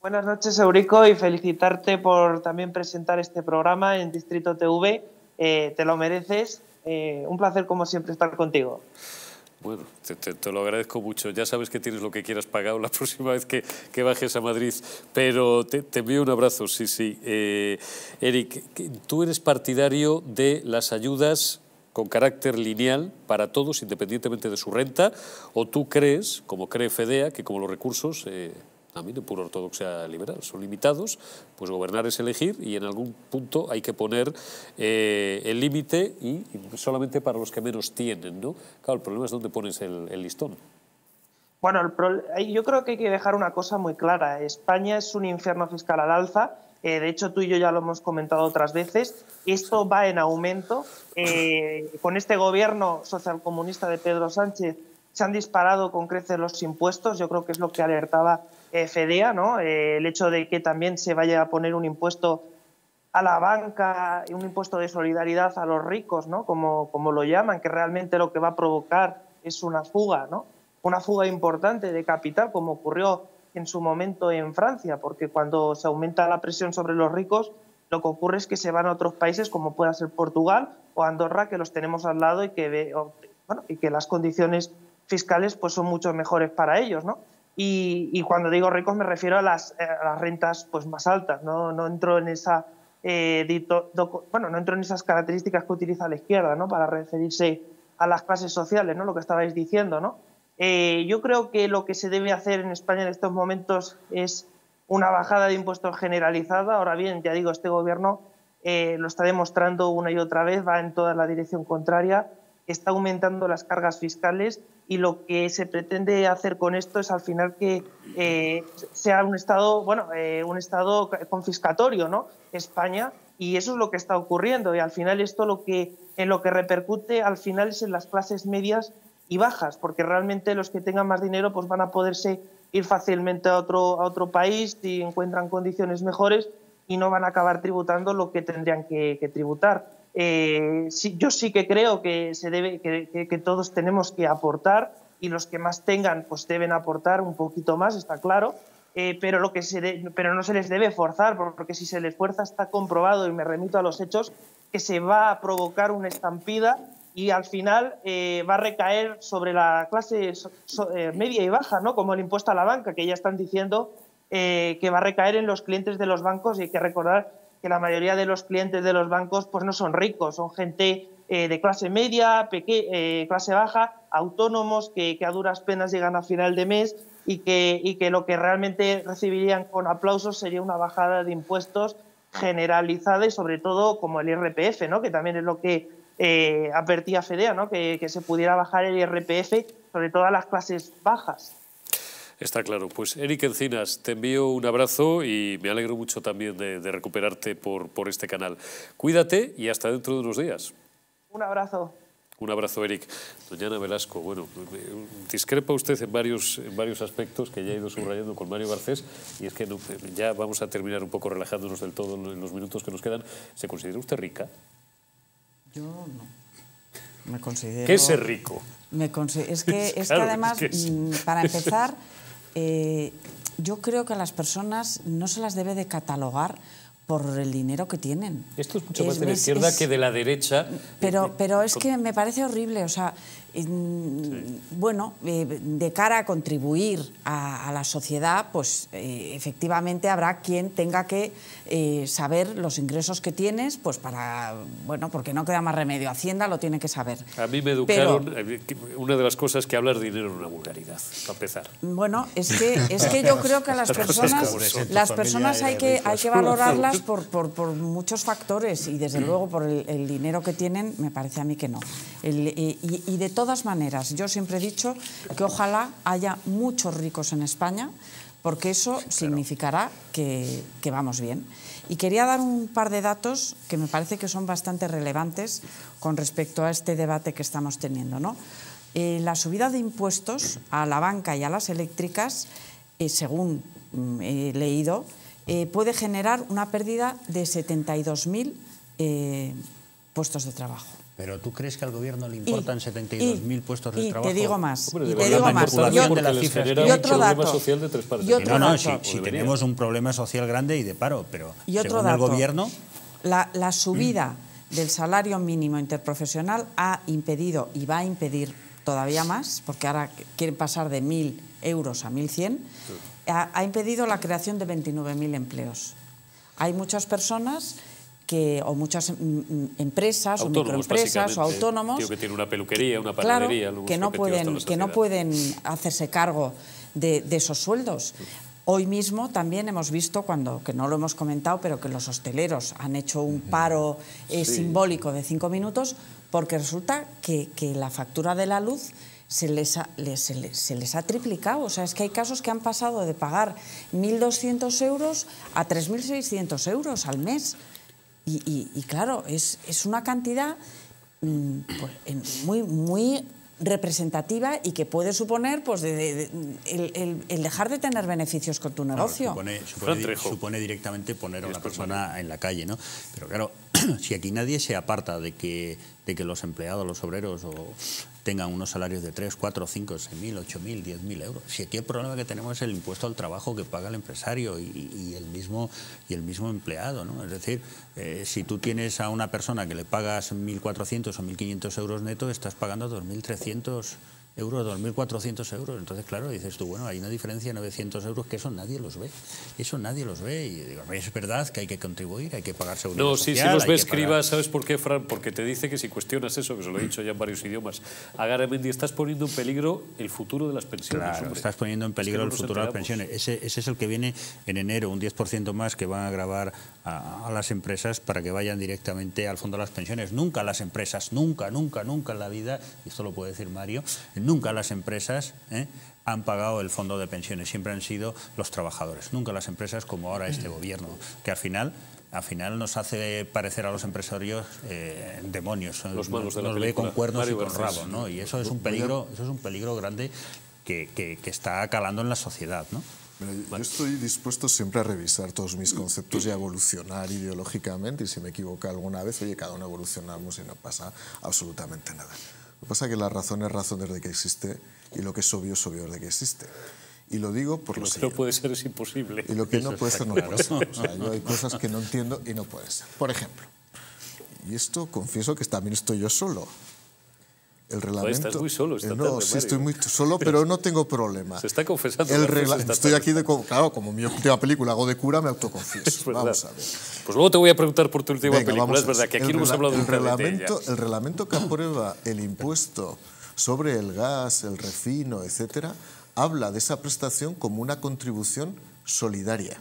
Buenas noches, Eurico, y felicitarte por también presentar este programa en Distrito TV. Te lo mereces. Un placer, como siempre, estar contigo. Bueno, te lo agradezco mucho. Ya sabes que tienes lo que quieras pagado la próxima vez que bajes a Madrid. Pero te envío un abrazo, sí, sí. Eric, tú eres partidario de las ayudas con carácter lineal para todos, independientemente de su renta, o tú crees, como cree FEDEA, que como los recursos, también en pura ortodoxia liberal, son limitados, pues gobernar es elegir y en algún punto hay que poner el límite y solamente para los que menos tienen, ¿no? Claro, el problema es dónde pones el listón. Bueno, yo creo que hay que dejar una cosa muy clara. España es un infierno fiscal al alza. De hecho, tú y yo ya lo hemos comentado otras veces. Esto va en aumento. Con este gobierno socialcomunista de Pedro Sánchez se han disparado con creces los impuestos. Yo creo que es lo que alertaba FEDEA, ¿no? El hecho de que también se vaya a poner un impuesto a la banca, un impuesto de solidaridad a los ricos, ¿no? Como lo llaman, que realmente lo que va a provocar es una fuga, ¿no? Una fuga importante de capital, como ocurrió en su momento en Francia, porque cuando se aumenta la presión sobre los ricos, lo que ocurre es que se van a otros países como pueda ser Portugal o Andorra, que los tenemos al lado y que las condiciones fiscales pues son mucho mejores para ellos, ¿no? Y cuando digo ricos me refiero a las rentas pues más altas, no entro en esa no entro en esas características que utiliza la izquierda, ¿no? Para referirse a las clases sociales, ¿no? Lo que estabais diciendo, ¿no? Yo creo que lo que se debe hacer en España en estos momentos es una bajada de impuestos generalizada. Ahora bien, ya digo, este gobierno lo está demostrando una y otra vez, va en toda la dirección contraria, está aumentando las cargas fiscales y lo que se pretende hacer con esto es al final que sea un Estado, un Estado confiscatorio, ¿no? España, y eso es lo que está ocurriendo, y al final esto en lo que repercute al final es en las clases medias y bajas, porque realmente los que tengan más dinero pues van a poderse ir fácilmente a otro país si encuentran condiciones mejores y no van a acabar tributando lo que tendrían que tributar. Yo sí que creo que se debe que todos tenemos que aportar y los que más tengan pues deben aportar un poquito más, está claro, pero no se les debe forzar, porque si se les fuerza está comprobado, y me remito a los hechos, que se va a provocar una estampida y al final va a recaer sobre la clase media y baja, ¿no? Como el impuesto a la banca, que ya están diciendo que va a recaer en los clientes de los bancos, y hay que recordar que la mayoría de los clientes de los bancos pues no son ricos, son gente de clase media, clase baja, autónomos que a duras penas llegan a final de mes y que lo que realmente recibirían con aplausos sería una bajada de impuestos generalizada, y sobre todo como el IRPF, ¿no? Que también es lo que advertía FEDEA, ¿no? Que se pudiera bajar el IRPF, sobre todo a las clases bajas. Está claro. Pues Eric Encinas, te envío un abrazo y me alegro mucho también de recuperarte por este canal. Cuídate y hasta dentro de unos días. Un abrazo. Un abrazo, Eric. Doña Ana Velasco, bueno, discrepa usted en varios aspectos que ya ha ido subrayando con Mario Garcés, y es que no, ya vamos a terminar un poco relajándonos del todo en los minutos que nos quedan. ¿Se considera usted rica? Yo no. Me considero... ¿Qué es ser rico? Es que además, para empezar... yo creo que a las personas no se las debe de catalogar por el dinero que tienen. Esto es mucho más de la izquierda que de la derecha. Pero es que me parece horrible, o sea, de cara a contribuir a la sociedad, pues efectivamente habrá quien tenga que saber los ingresos que tienes, pues porque no queda más remedio. Hacienda lo tiene que saber. A mí me educaron, pero una de las cosas que hablar de dinero es una vulgaridad, para empezar. Bueno, es que yo creo que a las personas hay que valorarlas por muchos factores, y desde luego por el dinero que tienen, me parece a mí que no. Y de todas maneras, yo siempre he dicho que ojalá haya muchos ricos en España, porque eso significará que vamos bien. Y quería dar un par de datos que me parece que son bastante relevantes con respecto a este debate que estamos teniendo, ¿no? La subida de impuestos a la banca y a las eléctricas, según he leído, puede generar una pérdida de 72.000 puestos de trabajo. Pero ¿tú crees que al gobierno le importan 72.000 puestos de trabajo? Y te digo más. Hombre, y te digo más. Si tenemos un problema social grande y de paro, pero según el gobierno... La subida del salario mínimo interprofesional ha impedido y va a impedir todavía más, porque ahora quieren pasar de 1.000 euros a 1.100, ha impedido la creación de 29.000 empleos. Hay muchas personas... o muchas empresas o microempresas o autónomos... Tío que tiene una peluquería, una panadería... Claro, que no pueden hacerse cargo de esos sueldos. Hoy mismo también hemos visto, que no lo hemos comentado, pero que los hosteleros han hecho un paro simbólico de 5 minutos porque resulta que la factura de la luz se les ha triplicado. O sea, es que hay casos que han pasado de pagar 1.200 euros a 3.600 euros al mes... Y claro, es una cantidad pues, muy representativa y que puede suponer pues el dejar de tener beneficios con tu negocio. Supone directamente poner a una persona en la calle, ¿no? Pero claro, si aquí nadie se aparta de que los empleados, los obreros tengan unos salarios de 3, 4, 5, 6.000, 8.000, 10.000 euros. Si aquí el problema que tenemos es el impuesto al trabajo que paga el empresario y el mismo empleado, ¿no? Es decir, si tú tienes a una persona que le pagas 1.400 o 1.500 euros neto, estás pagando 2.300 euros, 2.400 euros. Entonces, claro, dices tú, bueno, hay una diferencia de 900 euros que eso nadie los ve. Eso nadie los ve. Y digo, es verdad que hay que contribuir, hay que pagar seguridad social. No, sí, si los ves, Cribas, ¿sabes por qué, Fran? Porque te dice que si cuestionas eso, que se lo he dicho ya en varios idiomas, Garamendi, estás poniendo en peligro el futuro de las pensiones. Claro, estás poniendo en peligro el futuro de las pensiones. Ese es el que viene en enero, un 10% más que van a gravar a las empresas para que vayan directamente al fondo de las pensiones. Nunca las empresas, nunca en la vida, y esto lo puede decir Mario, nunca las empresas han pagado el fondo de pensiones, siempre han sido los trabajadores, nunca las empresas, como ahora este gobierno, que al final nos hace parecer a los empresarios demonios, nos ve con cuernos y con rabo, ¿no? Y eso es un peligro grande que está calando en la sociedad, ¿no? Yo estoy dispuesto siempre a revisar todos mis conceptos y a evolucionar ideológicamente, y si me equivoco alguna vez, oye, cada uno evolucionamos y no pasa absolutamente nada. Lo que pasa es que la razón es razón desde que existe y lo que es obvio desde que existe. Y lo digo por lo que no puede ser es imposible. Y lo que no puede ser no puede ser. O sea, yo hay cosas que no entiendo y no puede ser. Por ejemplo, y esto confieso que también estoy yo solo. El reglamento... Estás muy solo. No, sí, estoy muy solo, pero no tengo problema. Se está confesando. Estoy aquí, claro, como mi última película hago de cura, me autoconfieso. Vamos a ver. Pues luego te voy a preguntar por tu última película, es verdad que aquí no hemos hablado de un reglamento. El reglamento que aprueba el impuesto sobre el gas, el refino, etcétera, habla de esa prestación como una contribución solidaria.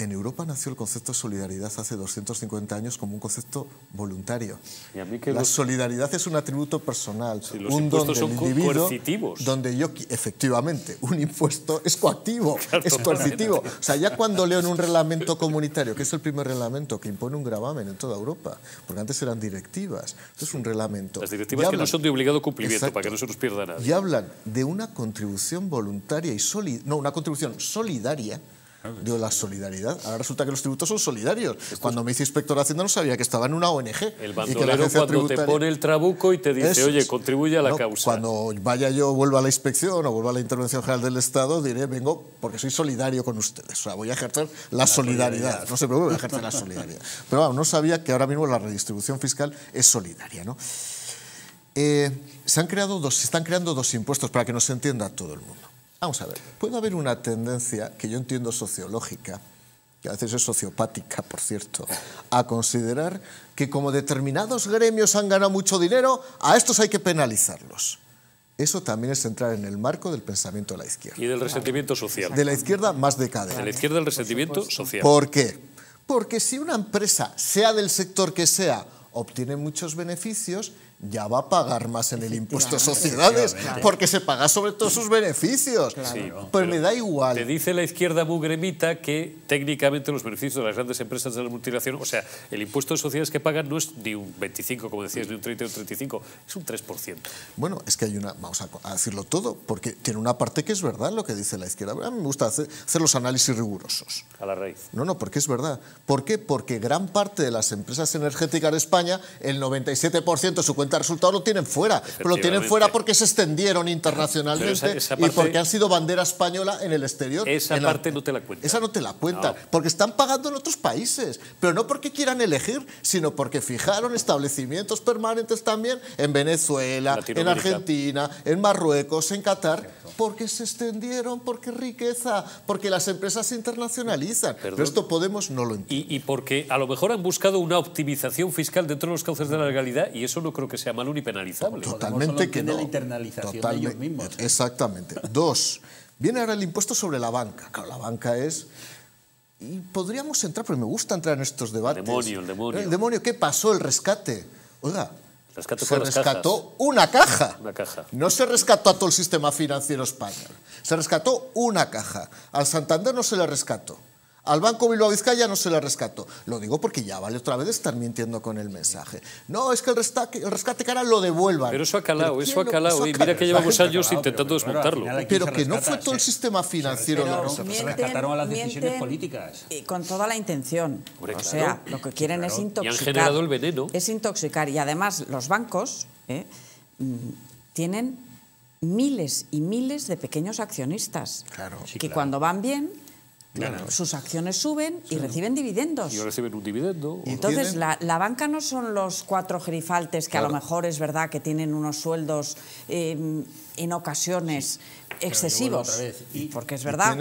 En Europa nació el concepto de solidaridad hace 250 años como un concepto voluntario. La solidaridad es un atributo personal, un don del individuo, donde yo, efectivamente, un impuesto es coactivo, claro, es coercitivo. O sea, ya cuando leo en un reglamento comunitario, que es el primer reglamento que impone un gravamen en toda Europa, porque antes eran directivas, esto es un reglamento. Las directivas que no son de obligado cumplimiento, para que no se nos pierda nada. Y hablan de una contribución voluntaria y solidaria. De la solidaridad. Ahora resulta que los tributos son solidarios. Cuando me hice inspector de Hacienda no sabía que estaba en una ONG. El bandolero, y que la agencia tributaria... te pone el trabuco y te dice, oye, contribuye a la causa. Cuando vaya yo, vuelva a la inspección o vuelva a la Intervención General del Estado, diré, vengo porque soy solidario con ustedes. O sea, voy a ejercer la solidaridad. No se preocupe, voy a ejercer la solidaridad. Pero bueno, no sabía que ahora mismo la redistribución fiscal es solidaria, ¿no? Se están creando dos impuestos para que nos entienda todo el mundo. Vamos a ver, puede haber una tendencia que yo entiendo sociológica, que a veces es sociopática, por cierto, a considerar que como determinados gremios han ganado mucho dinero, a estos hay que penalizarlos. Eso también es entrar en el marco del pensamiento de la izquierda. Y del resentimiento social. De la izquierda más decadente. De la izquierda el resentimiento social. ¿Por qué? Porque si una empresa, sea del sector que sea, obtiene muchos beneficios, ya va a pagar más en el impuesto a sociedades, porque se paga sobre todos sus beneficios. Claro. Sí, pues le da igual. Te dice la izquierda bugremita que técnicamente los beneficios de las grandes empresas de la multinacional, o sea, el impuesto de sociedades que pagan no es ni un 25, como decías, ni un 30 o un 35, es un 3%. Bueno, es que hay una, vamos a decirlo todo, porque tiene una parte que es verdad lo que dice la izquierda. A mí me gusta hacer los análisis rigurosos. A la raíz. No, no, porque es verdad. ¿Por qué? Porque gran parte de las empresas energéticas de España, el 97% de su cuenta de resultados lo tienen fuera. Pero lo tienen fuera porque se extendieron internacionalmente y porque han sido bandera española en el exterior. Esa parte no te la cuentan. Esa no te la cuentan. No. Porque están pagando en otros países. Pero no porque quieran elegir, sino porque fijaron establecimientos permanentes también en Venezuela, en Argentina, en Marruecos, en Qatar. Perfecto. Porque se extendieron, porque riqueza, porque las empresas se internacionalizan. Perdón. Pero esto Podemos no lo entiende. Y porque a lo mejor han buscado una optimización fiscal dentro de los cauces de la legalidad, y eso no creo que sea malo ni penalizable. Totalmente que no. La internalización de ellos mismos. Exactamente. Dos, viene ahora el impuesto sobre la banca. Claro, la banca es... Y podríamos entrar, pero me gusta entrar en estos debates. El demonio, el demonio. El demonio, ¿qué pasó? El rescate. Oiga, se rescató una caja. Una caja. No se rescató a todo el sistema financiero español. Se rescató una caja. Al Santander no se le rescató. Al Banco Bilbao Vizcaya no se la rescató. Lo digo porque ya vale otra vez estar mintiendo con el mensaje. No, es que el rescate que ahora lo devuelvan. Pero eso ha calado, eso ha calado. Y mira que llevamos años intentando desmontarlo. Pero que no fue todo el sistema financiero. Se rescataron a las decisiones políticas. Con toda la intención. O sea, lo que quieren es intoxicar. Y han generado el veneno. Es intoxicar. Y además los bancos tienen miles y miles de pequeños accionistas. Claro. Que cuando van bien... Claro. Sus acciones suben y reciben dividendos. Y reciben un dividendo. Entonces, la banca no son los cuatro gerifaltes que a lo mejor es verdad que tienen unos sueldos en ocasiones excesivos. Y porque es verdad,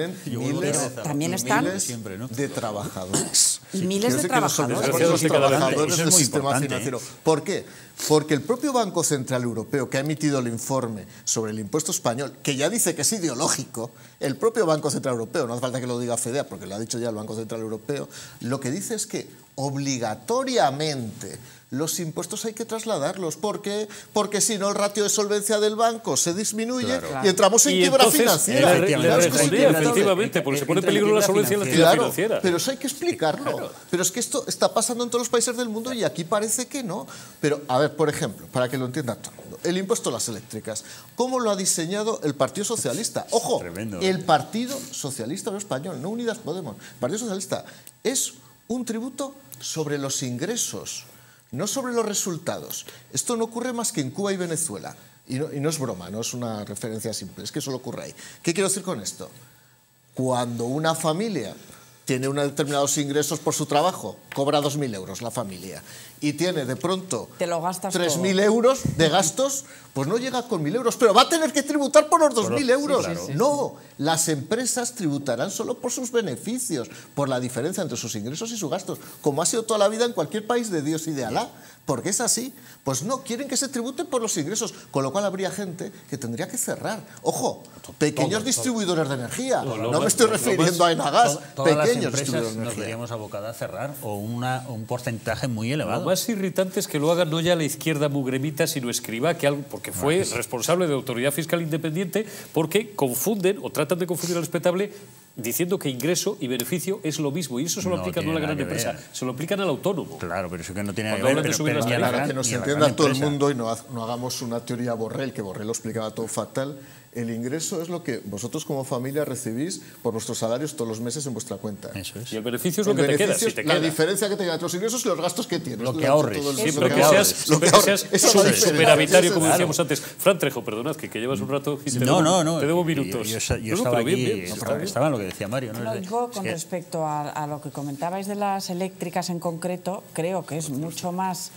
también están de trabajadores. Y miles de trabajadores. Los trabajadores del sistema financiero. ¿Por qué? Porque el propio Banco Central Europeo, que ha emitido el informe sobre el impuesto español, que ya dice que es ideológico, el propio Banco Central Europeo, no hace falta que lo diga FEDEA, porque lo ha dicho ya el Banco Central Europeo, lo que dice es que obligatoriamente los impuestos hay que trasladarlos. ¿Por qué? Porque si no, el ratio de solvencia del banco se disminuye y entramos en quiebra financiera. Efectivamente, porque se pone en peligro la solvencia de la actividad financiera. Pero eso hay que explicarlo. Claro. Pero es que esto está pasando en todos los países del mundo y aquí parece que no. Pero, a ver, por ejemplo, para que lo entienda todo el mundo, el impuesto a las eléctricas, ¿cómo lo ha diseñado el Partido Socialista? Ojo, tremendo. El Partido Socialista no español, no Unidas Podemos. El Partido Socialista es un tributo sobre los ingresos, no sobre los resultados. Esto no ocurre más que en Cuba y Venezuela. Y no es broma, no es una referencia simple, es que solo ocurre ahí. ¿Qué quiero decir con esto? Cuando una familia tiene unos determinados ingresos por su trabajo, cobra 2.000 euros la familia, y tiene de pronto 3.000 euros de gastos, pues no llega con 1.000 euros, pero va a tener que tributar por los 2.000 euros. Sí, claro. No, las empresas tributarán solo por sus beneficios, por la diferencia entre sus ingresos y sus gastos, como ha sido toda la vida en cualquier país de Dios y de Alá, porque es así. Pues no, quieren que se tribute por los ingresos, con lo cual habría gente que tendría que cerrar. Ojo, pequeños distribuidores de energía, no me estoy refiriendo a Enagas, pequeños distribuidores de energía. Nos veríamos abocados a cerrar o un porcentaje muy elevado. Lo más irritante es que lo hagan no ya la izquierda mugremita, sino Escrivá, que algo, porque fue responsable de autoridad fiscal independiente, porque confunden o tratan de confundir al respetable diciendo que ingreso y beneficio es lo mismo. Y eso se lo aplican no a la gran empresa, se lo aplican al autónomo. Claro, pero eso que no tiene nada que ver. Pero para que nos entienda todo el mundo y no hagamos una teoría Borrell, que Borrell lo explicaba todo fatal. El ingreso es lo que vosotros como familia recibís por vuestros salarios todos los meses en vuestra cuenta. Eso es. Y el beneficio es lo que te queda. Si te queda. La diferencia que te queda entre los ingresos y los gastos que tienes. Lo que ahorres. Lo que seas superavitario, como decíamos antes. Fran Trejo, perdonad, que llevas un rato... No. Te debo minutos. Yo estaba aquí, estaba en lo que decía Mario. Yo, con respecto a lo que comentabais de las eléctricas en concreto, creo que es mucho más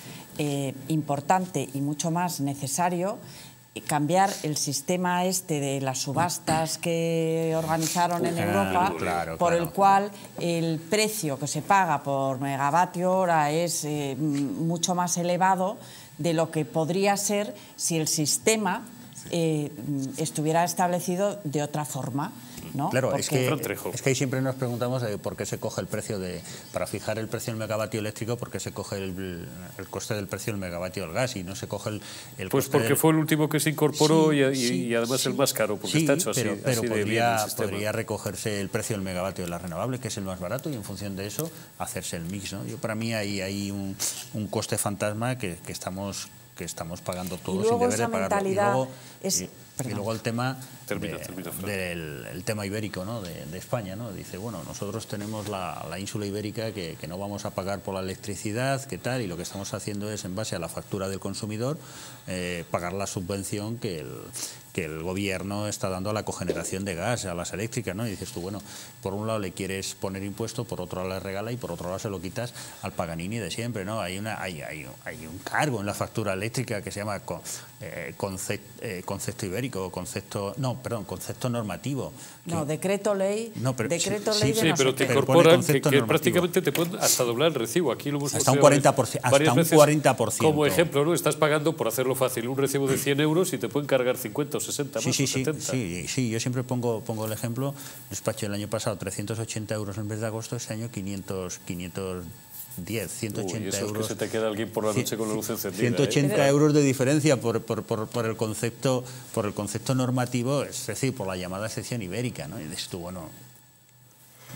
importante y mucho más necesario cambiar el sistema este de las subastas que organizaron en Europa, por el cual el precio que se paga por megavatio hora es mucho más elevado de lo que podría ser si el sistema estuviera establecido de otra forma, ¿no? Claro, es que ahí siempre nos preguntamos por qué se coge el precio de... Para fijar el precio del megavatio eléctrico, ¿por qué se coge el coste del precio del megavatio del gas y no se coge el pues coste porque del... fue el último que se incorporó, sí, y además sí, el más caro, porque sí, está hecho así. Pero así podría recogerse el precio del megavatio de la renovable, que es el más barato, y en función de eso hacerse el mix, ¿no? Yo, para mí hay un coste fantasma que estamos pagando todos sin deber de pagarlo. Y luego, el tema del tema ibérico, ¿no? de España, ¿no? Dice, bueno, nosotros tenemos la ínsula ibérica que no vamos a pagar por la electricidad, ¿qué tal? Y lo que estamos haciendo es, en base a la factura del consumidor, pagar la subvención que el gobierno está dando a la cogeneración de gas, a las eléctricas, ¿no? Y dices tú, bueno, por un lado le quieres poner impuesto, por otro lado le regala y por otro lado se lo quitas al Paganini de siempre, ¿no? Hay un cargo en la factura eléctrica que se llama concepto ibérico, concepto normativo. No, decreto ley. No, pero decreto ley de pero te incorporan que prácticamente te pueden hasta doblar el recibo. Aquí lo hemos hasta un 40%. Hasta un 40%. Como ejemplo, ¿no? Estás pagando, por hacerlo fácil, un recibo de 100 euros y te pueden cargar 50 o 60 más, o 70. Sí, yo siempre pongo el ejemplo. Despacho el año pasado 380 euros en vez de agosto, este año 510, 180 euros. Eso es que se te queda alguien por la noche con la luz encendida. 180 euros de diferencia por el concepto normativo, es decir, por la llamada sección ibérica, ¿no? Y dices tú, bueno...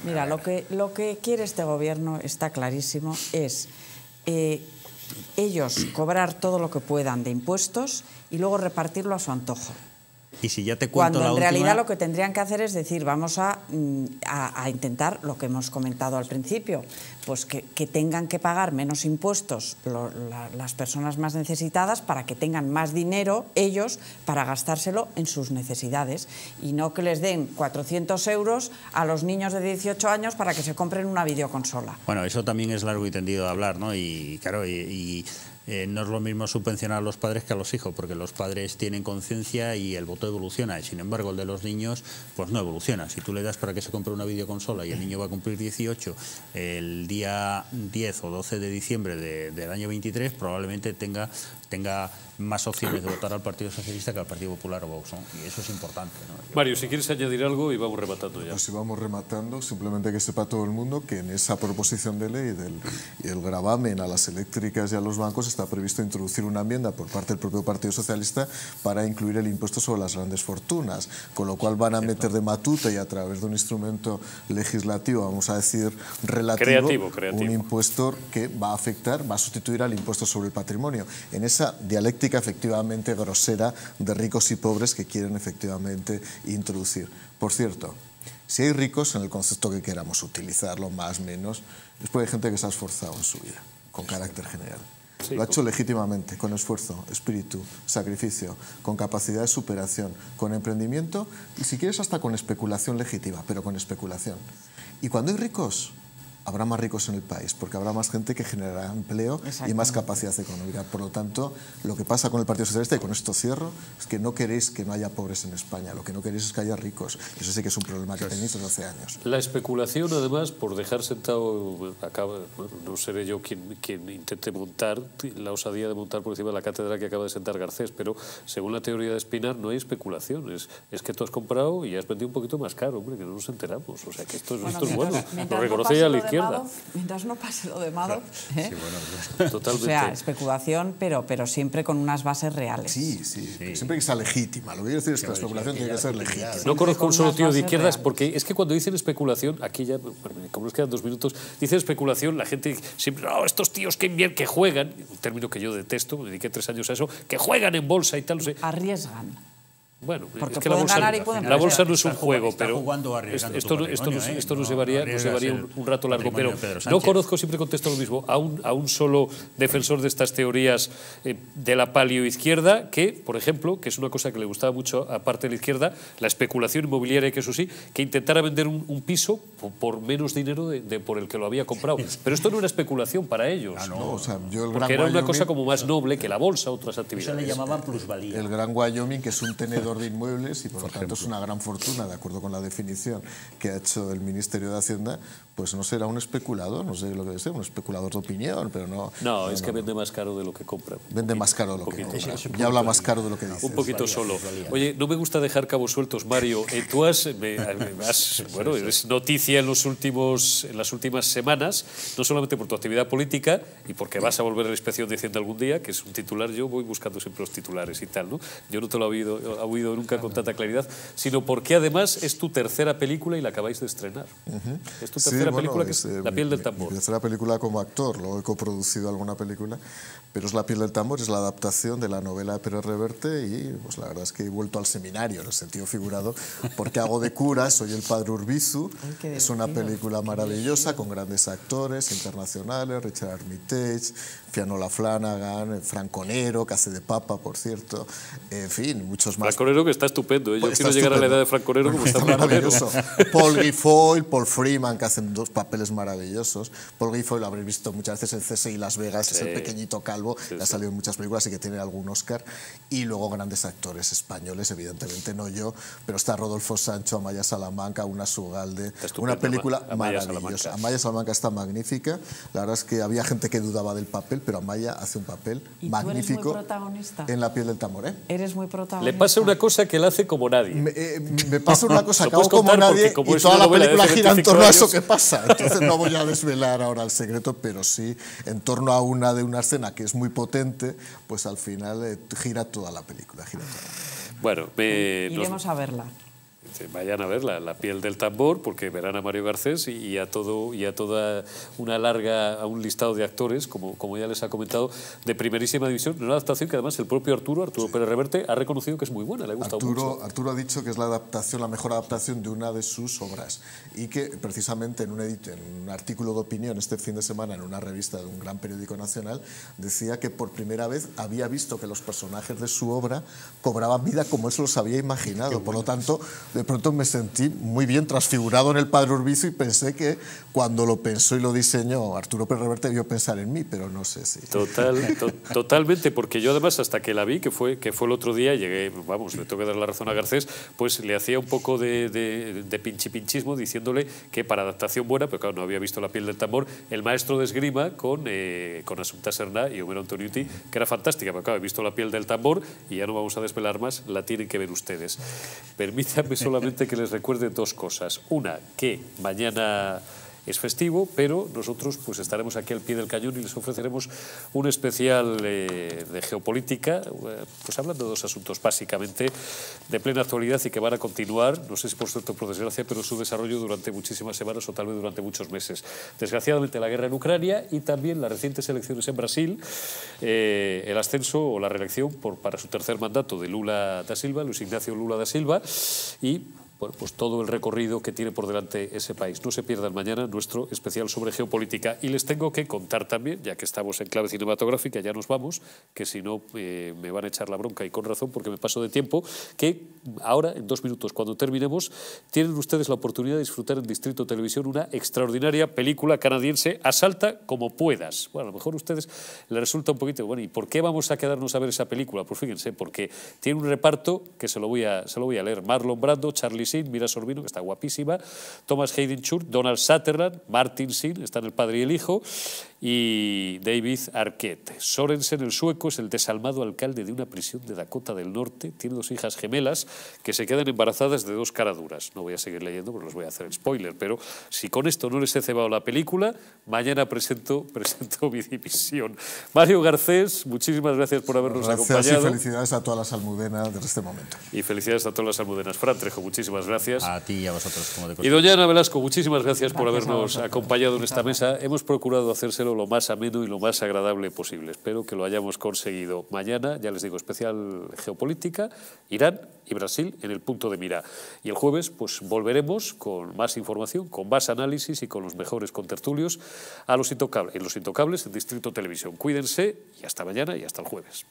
Mira, lo que quiere este gobierno, está clarísimo, es ellos cobrar todo lo que puedan de impuestos y luego repartirlo a su antojo. Y si ya te cuento cuando en realidad lo que tendrían que hacer es decir, vamos a intentar lo que hemos comentado al principio, pues que tengan que pagar menos impuestos las personas más necesitadas para que tengan más dinero ellos para gastárselo en sus necesidades y no que les den 400 euros a los niños de 18 años para que se compren una videoconsola. Bueno, eso también es largo y tendido de hablar, ¿no? Y claro, no es lo mismo subvencionar a los padres que a los hijos, porque los padres tienen conciencia y el voto evoluciona, y sin embargo el de los niños pues no evoluciona. Si tú le das para que se compre una videoconsola y el niño va a cumplir 18 el día 10 o 12 de diciembre del año 23, probablemente tenga más opciones de votar al Partido Socialista que al Partido Popular o Vox, ¿no? Y eso es importante, ¿no? Mario, si quieres añadir algo y vamos rematando ya. Pues si vamos rematando, simplemente que sepa todo el mundo que en esa proposición de ley del gravamen a las eléctricas y a los bancos está previsto introducir una enmienda por parte del propio Partido Socialista para incluir el impuesto sobre las grandes fortunas, con lo cual van a meter de matuta y a través de un instrumento legislativo, vamos a decir relativo, creativo, un impuesto que va a afectar, va a sustituir al impuesto sobre el patrimonio. En esa dialéctica efectivamente grosera de ricos y pobres que quieren efectivamente introducir. Por cierto, si hay ricos en el concepto que queramos utilizarlo, más o menos, después hay gente que se ha esforzado en su vida, con carácter general. Sí, lo ha hecho legítimamente, con esfuerzo, espíritu, sacrificio, con capacidad de superación, con emprendimiento y si quieres hasta con especulación legítima, pero con especulación. Y cuando hay ricos... habrá más ricos en el país, porque habrá más gente que generará empleo y más capacidad económica. Por lo tanto, lo que pasa con el Partido Socialista, y con esto cierro, es que no queréis que no haya pobres en España, lo que no queréis es que haya ricos. Eso sí que es un problema que tenéis desde hace años. La especulación, además, por dejar sentado, no seré yo quien intente montar, la osadía de montar por encima de la cátedra que acaba de sentar Garcés, pero según la teoría de Espinar no hay especulación, es que tú has comprado y has vendido un poquito más caro, hombre, que no nos enteramos, o sea que esto es bueno, lo reconoce ya Madoff, mientras no pase lo de Madoff, ¿eh? Sí, bueno, totalmente. O sea, especulación, pero siempre con unas bases reales. Sí. Siempre que sea legítima. Lo que quiero decir es que la especulación tiene que ser legítima. No conozco un solo tío de izquierdas, porque es que cuando dicen especulación, aquí ya, como nos quedan 2 minutos, dicen especulación, la gente siempre, no, estos tíos que juegan, un término que yo detesto, me dediqué 3 años a eso, que juegan en bolsa y tal, no sé. Arriesgan. Bueno, porque es que la bolsa no es un juego, pero esto nos llevaría un rato largo, pero no conozco, siempre contesto lo mismo, a un solo defensor de estas teorías de la paleoizquierda que, por ejemplo, que es una cosa que le gustaba mucho a parte de la izquierda, la especulación inmobiliaria, que eso sí, que intentara vender un piso por menos dinero por el que lo había comprado. Pero esto no era especulación para ellos, porque era una cosa como más noble que la bolsa, otras actividades. Eso le llamaban plusvalía. El gran Wyoming, que es un tenedor sector de inmuebles y por lo tanto es una gran fortuna, de acuerdo con la definición que ha hecho el Ministerio de Hacienda, pues no será un especulador, no sé lo que sea, un especulador de opinión, pero no... No, es que vende más caro de lo que compra. Vende más caro de lo que compra. Y habla más caro de lo que dice. Un poquito solo. Oye, no me gusta dejar cabos sueltos, Mario. Tú bueno, eres noticia en las últimas semanas, no solamente por tu actividad política y porque vas a volver a la inspección de Hacienda algún día, que es un titular, yo voy buscando siempre los titulares y tal, ¿no? Yo no te lo he oído nunca con tanta claridad, sino porque además es tu tercera película y la acabáis de estrenar. Es tu tercera película, que es La piel del tambor. Mi tercera película como actor, luego he coproducido alguna película, pero es La piel del tambor, es la adaptación de la novela de Pérez Reverte y pues la verdad es que he vuelto al seminario, en el sentido figurado, porque hago de cura, soy el padre Urbizu. Ay, es una película maravillosa con grandes actores internacionales, Richard Armitage, Fianola Flanagan, Franco Nero, que hace de papa, por cierto, en fin, muchos más. Franco Nero, que está estupendo, ¿eh? Yo quiero llegar a la edad de Franco Nero como está Franco Nero. Paul Guilfoyle, Paul Freeman, que hacen dos papeles maravillosos. Paul Guilfoyle lo habréis visto muchas veces en CSI Las Vegas, sí, es el pequeñito calvo, sí, ha salido en muchas películas y que tiene algún Oscar. Y luego grandes actores españoles, evidentemente no yo, pero está Rodolfo Sancho, Amaia Salamanca, Una Sugalde, una película maravillosa. Amaia Salamanca está magnífica, la verdad es que había gente que dudaba del papel, pero Amaia hace un papel magnífico en La piel del tambor. Eres muy protagonista. Le pasa una cosa que él hace como nadie. Me pasa una cosa que hago como nadie y toda la película gira en torno a eso que pasa. Entonces no voy a desvelar ahora el secreto, pero sí en torno a una escena que es muy potente, pues al final gira toda la película. Bueno, iremos a verla. Vayan a verla, La piel del tambor, porque verán a Mario Garcés y a un listado de actores, como ya les ha comentado, de primerísima división. Una adaptación que además el propio Arturo Pérez Reverte ha reconocido que es muy buena, le ha gustado mucho. Arturo ha dicho que es la mejor adaptación de una de sus obras y que precisamente en un artículo de opinión este fin de semana en una revista de un gran periódico nacional decía que por primera vez había visto que los personajes de su obra cobraban vida como él los había imaginado. Bueno. Por lo tanto, de pronto me sentí muy bien transfigurado en el padre Urbizu y pensé que cuando lo pensó y lo diseñó Arturo Pérez Reverte debió pensar en mí, pero no sé si... Totalmente, porque yo además hasta que la vi, que fue el otro día, llegué, vamos, le tengo que dar la razón a Garcés, pues le hacía un poco de pinchipinchismo diciéndole que para adaptación buena, pero claro, no había visto La piel del tambor, El maestro de esgrima con Asunta Serna y Homero Antoniutti, que era fantástica, pero claro, he visto La piel del tambor y ya no vamos a desvelar más, la tienen que ver ustedes. Permítanme solamente que les recuerde dos cosas. Una, que mañana es festivo, pero nosotros pues estaremos aquí al pie del cañón y les ofreceremos un especial de geopolítica, pues hablando de dos asuntos básicamente de plena actualidad y que van a continuar, no sé si por cierto por desgracia, pero su desarrollo durante muchísimas semanas o tal vez durante muchos meses. Desgraciadamente la guerra en Ucrania y también las recientes elecciones en Brasil, el ascenso o la reelección para su tercer mandato de Luis Ignacio Lula da Silva y... Bueno, pues todo el recorrido que tiene por delante ese país. No se pierdan mañana nuestro especial sobre geopolítica. Y les tengo que contar también, ya que estamos en clave cinematográfica, ya nos vamos, que si no me van a echar la bronca y con razón porque me paso de tiempo, que ahora, en 2 minutos, cuando terminemos, tienen ustedes la oportunidad de disfrutar en Distrito Televisión una extraordinaria película canadiense, Asalta como puedas. Bueno, a lo mejor a ustedes les resulta un poquito, bueno, ¿y por qué vamos a quedarnos a ver esa película? Pues fíjense, porque tiene un reparto que se lo voy a leer. Marlon Brando, Charlie Sheen, Mira Sorvino, que está guapísima, Thomas Hayden Church, Donald Sutherland, Martin Sheen, están el padre y el hijo, y David Arquette. Sorensen, el sueco, es el desalmado alcalde de una prisión de Dakota del Norte, tiene 2 hijas gemelas que se quedan embarazadas de 2 caraduras. No voy a seguir leyendo porque les voy a hacer el spoiler, pero si con esto no les he cebado la película, mañana presento mi división. Mario Garcés, muchísimas gracias por habernos acompañado. Gracias y felicidades a todas las almudenas desde este momento. Y felicidades a todas las almudenas. Fran Trejo, muchísimas gracias. A ti y a vosotros. Como de costumbre. Y doña Ana Velasco, muchísimas gracias por habernos acompañado en esta mesa. Hemos procurado hacérselo lo más ameno y lo más agradable posible. Espero que lo hayamos conseguido. Mañana, ya les digo, especial geopolítica, Irán y Brasil en el punto de mira. Y el jueves pues volveremos con más información, con más análisis y con los mejores contertulios a Los Intocables, en Distrito Televisión. Cuídense y hasta mañana y hasta el jueves.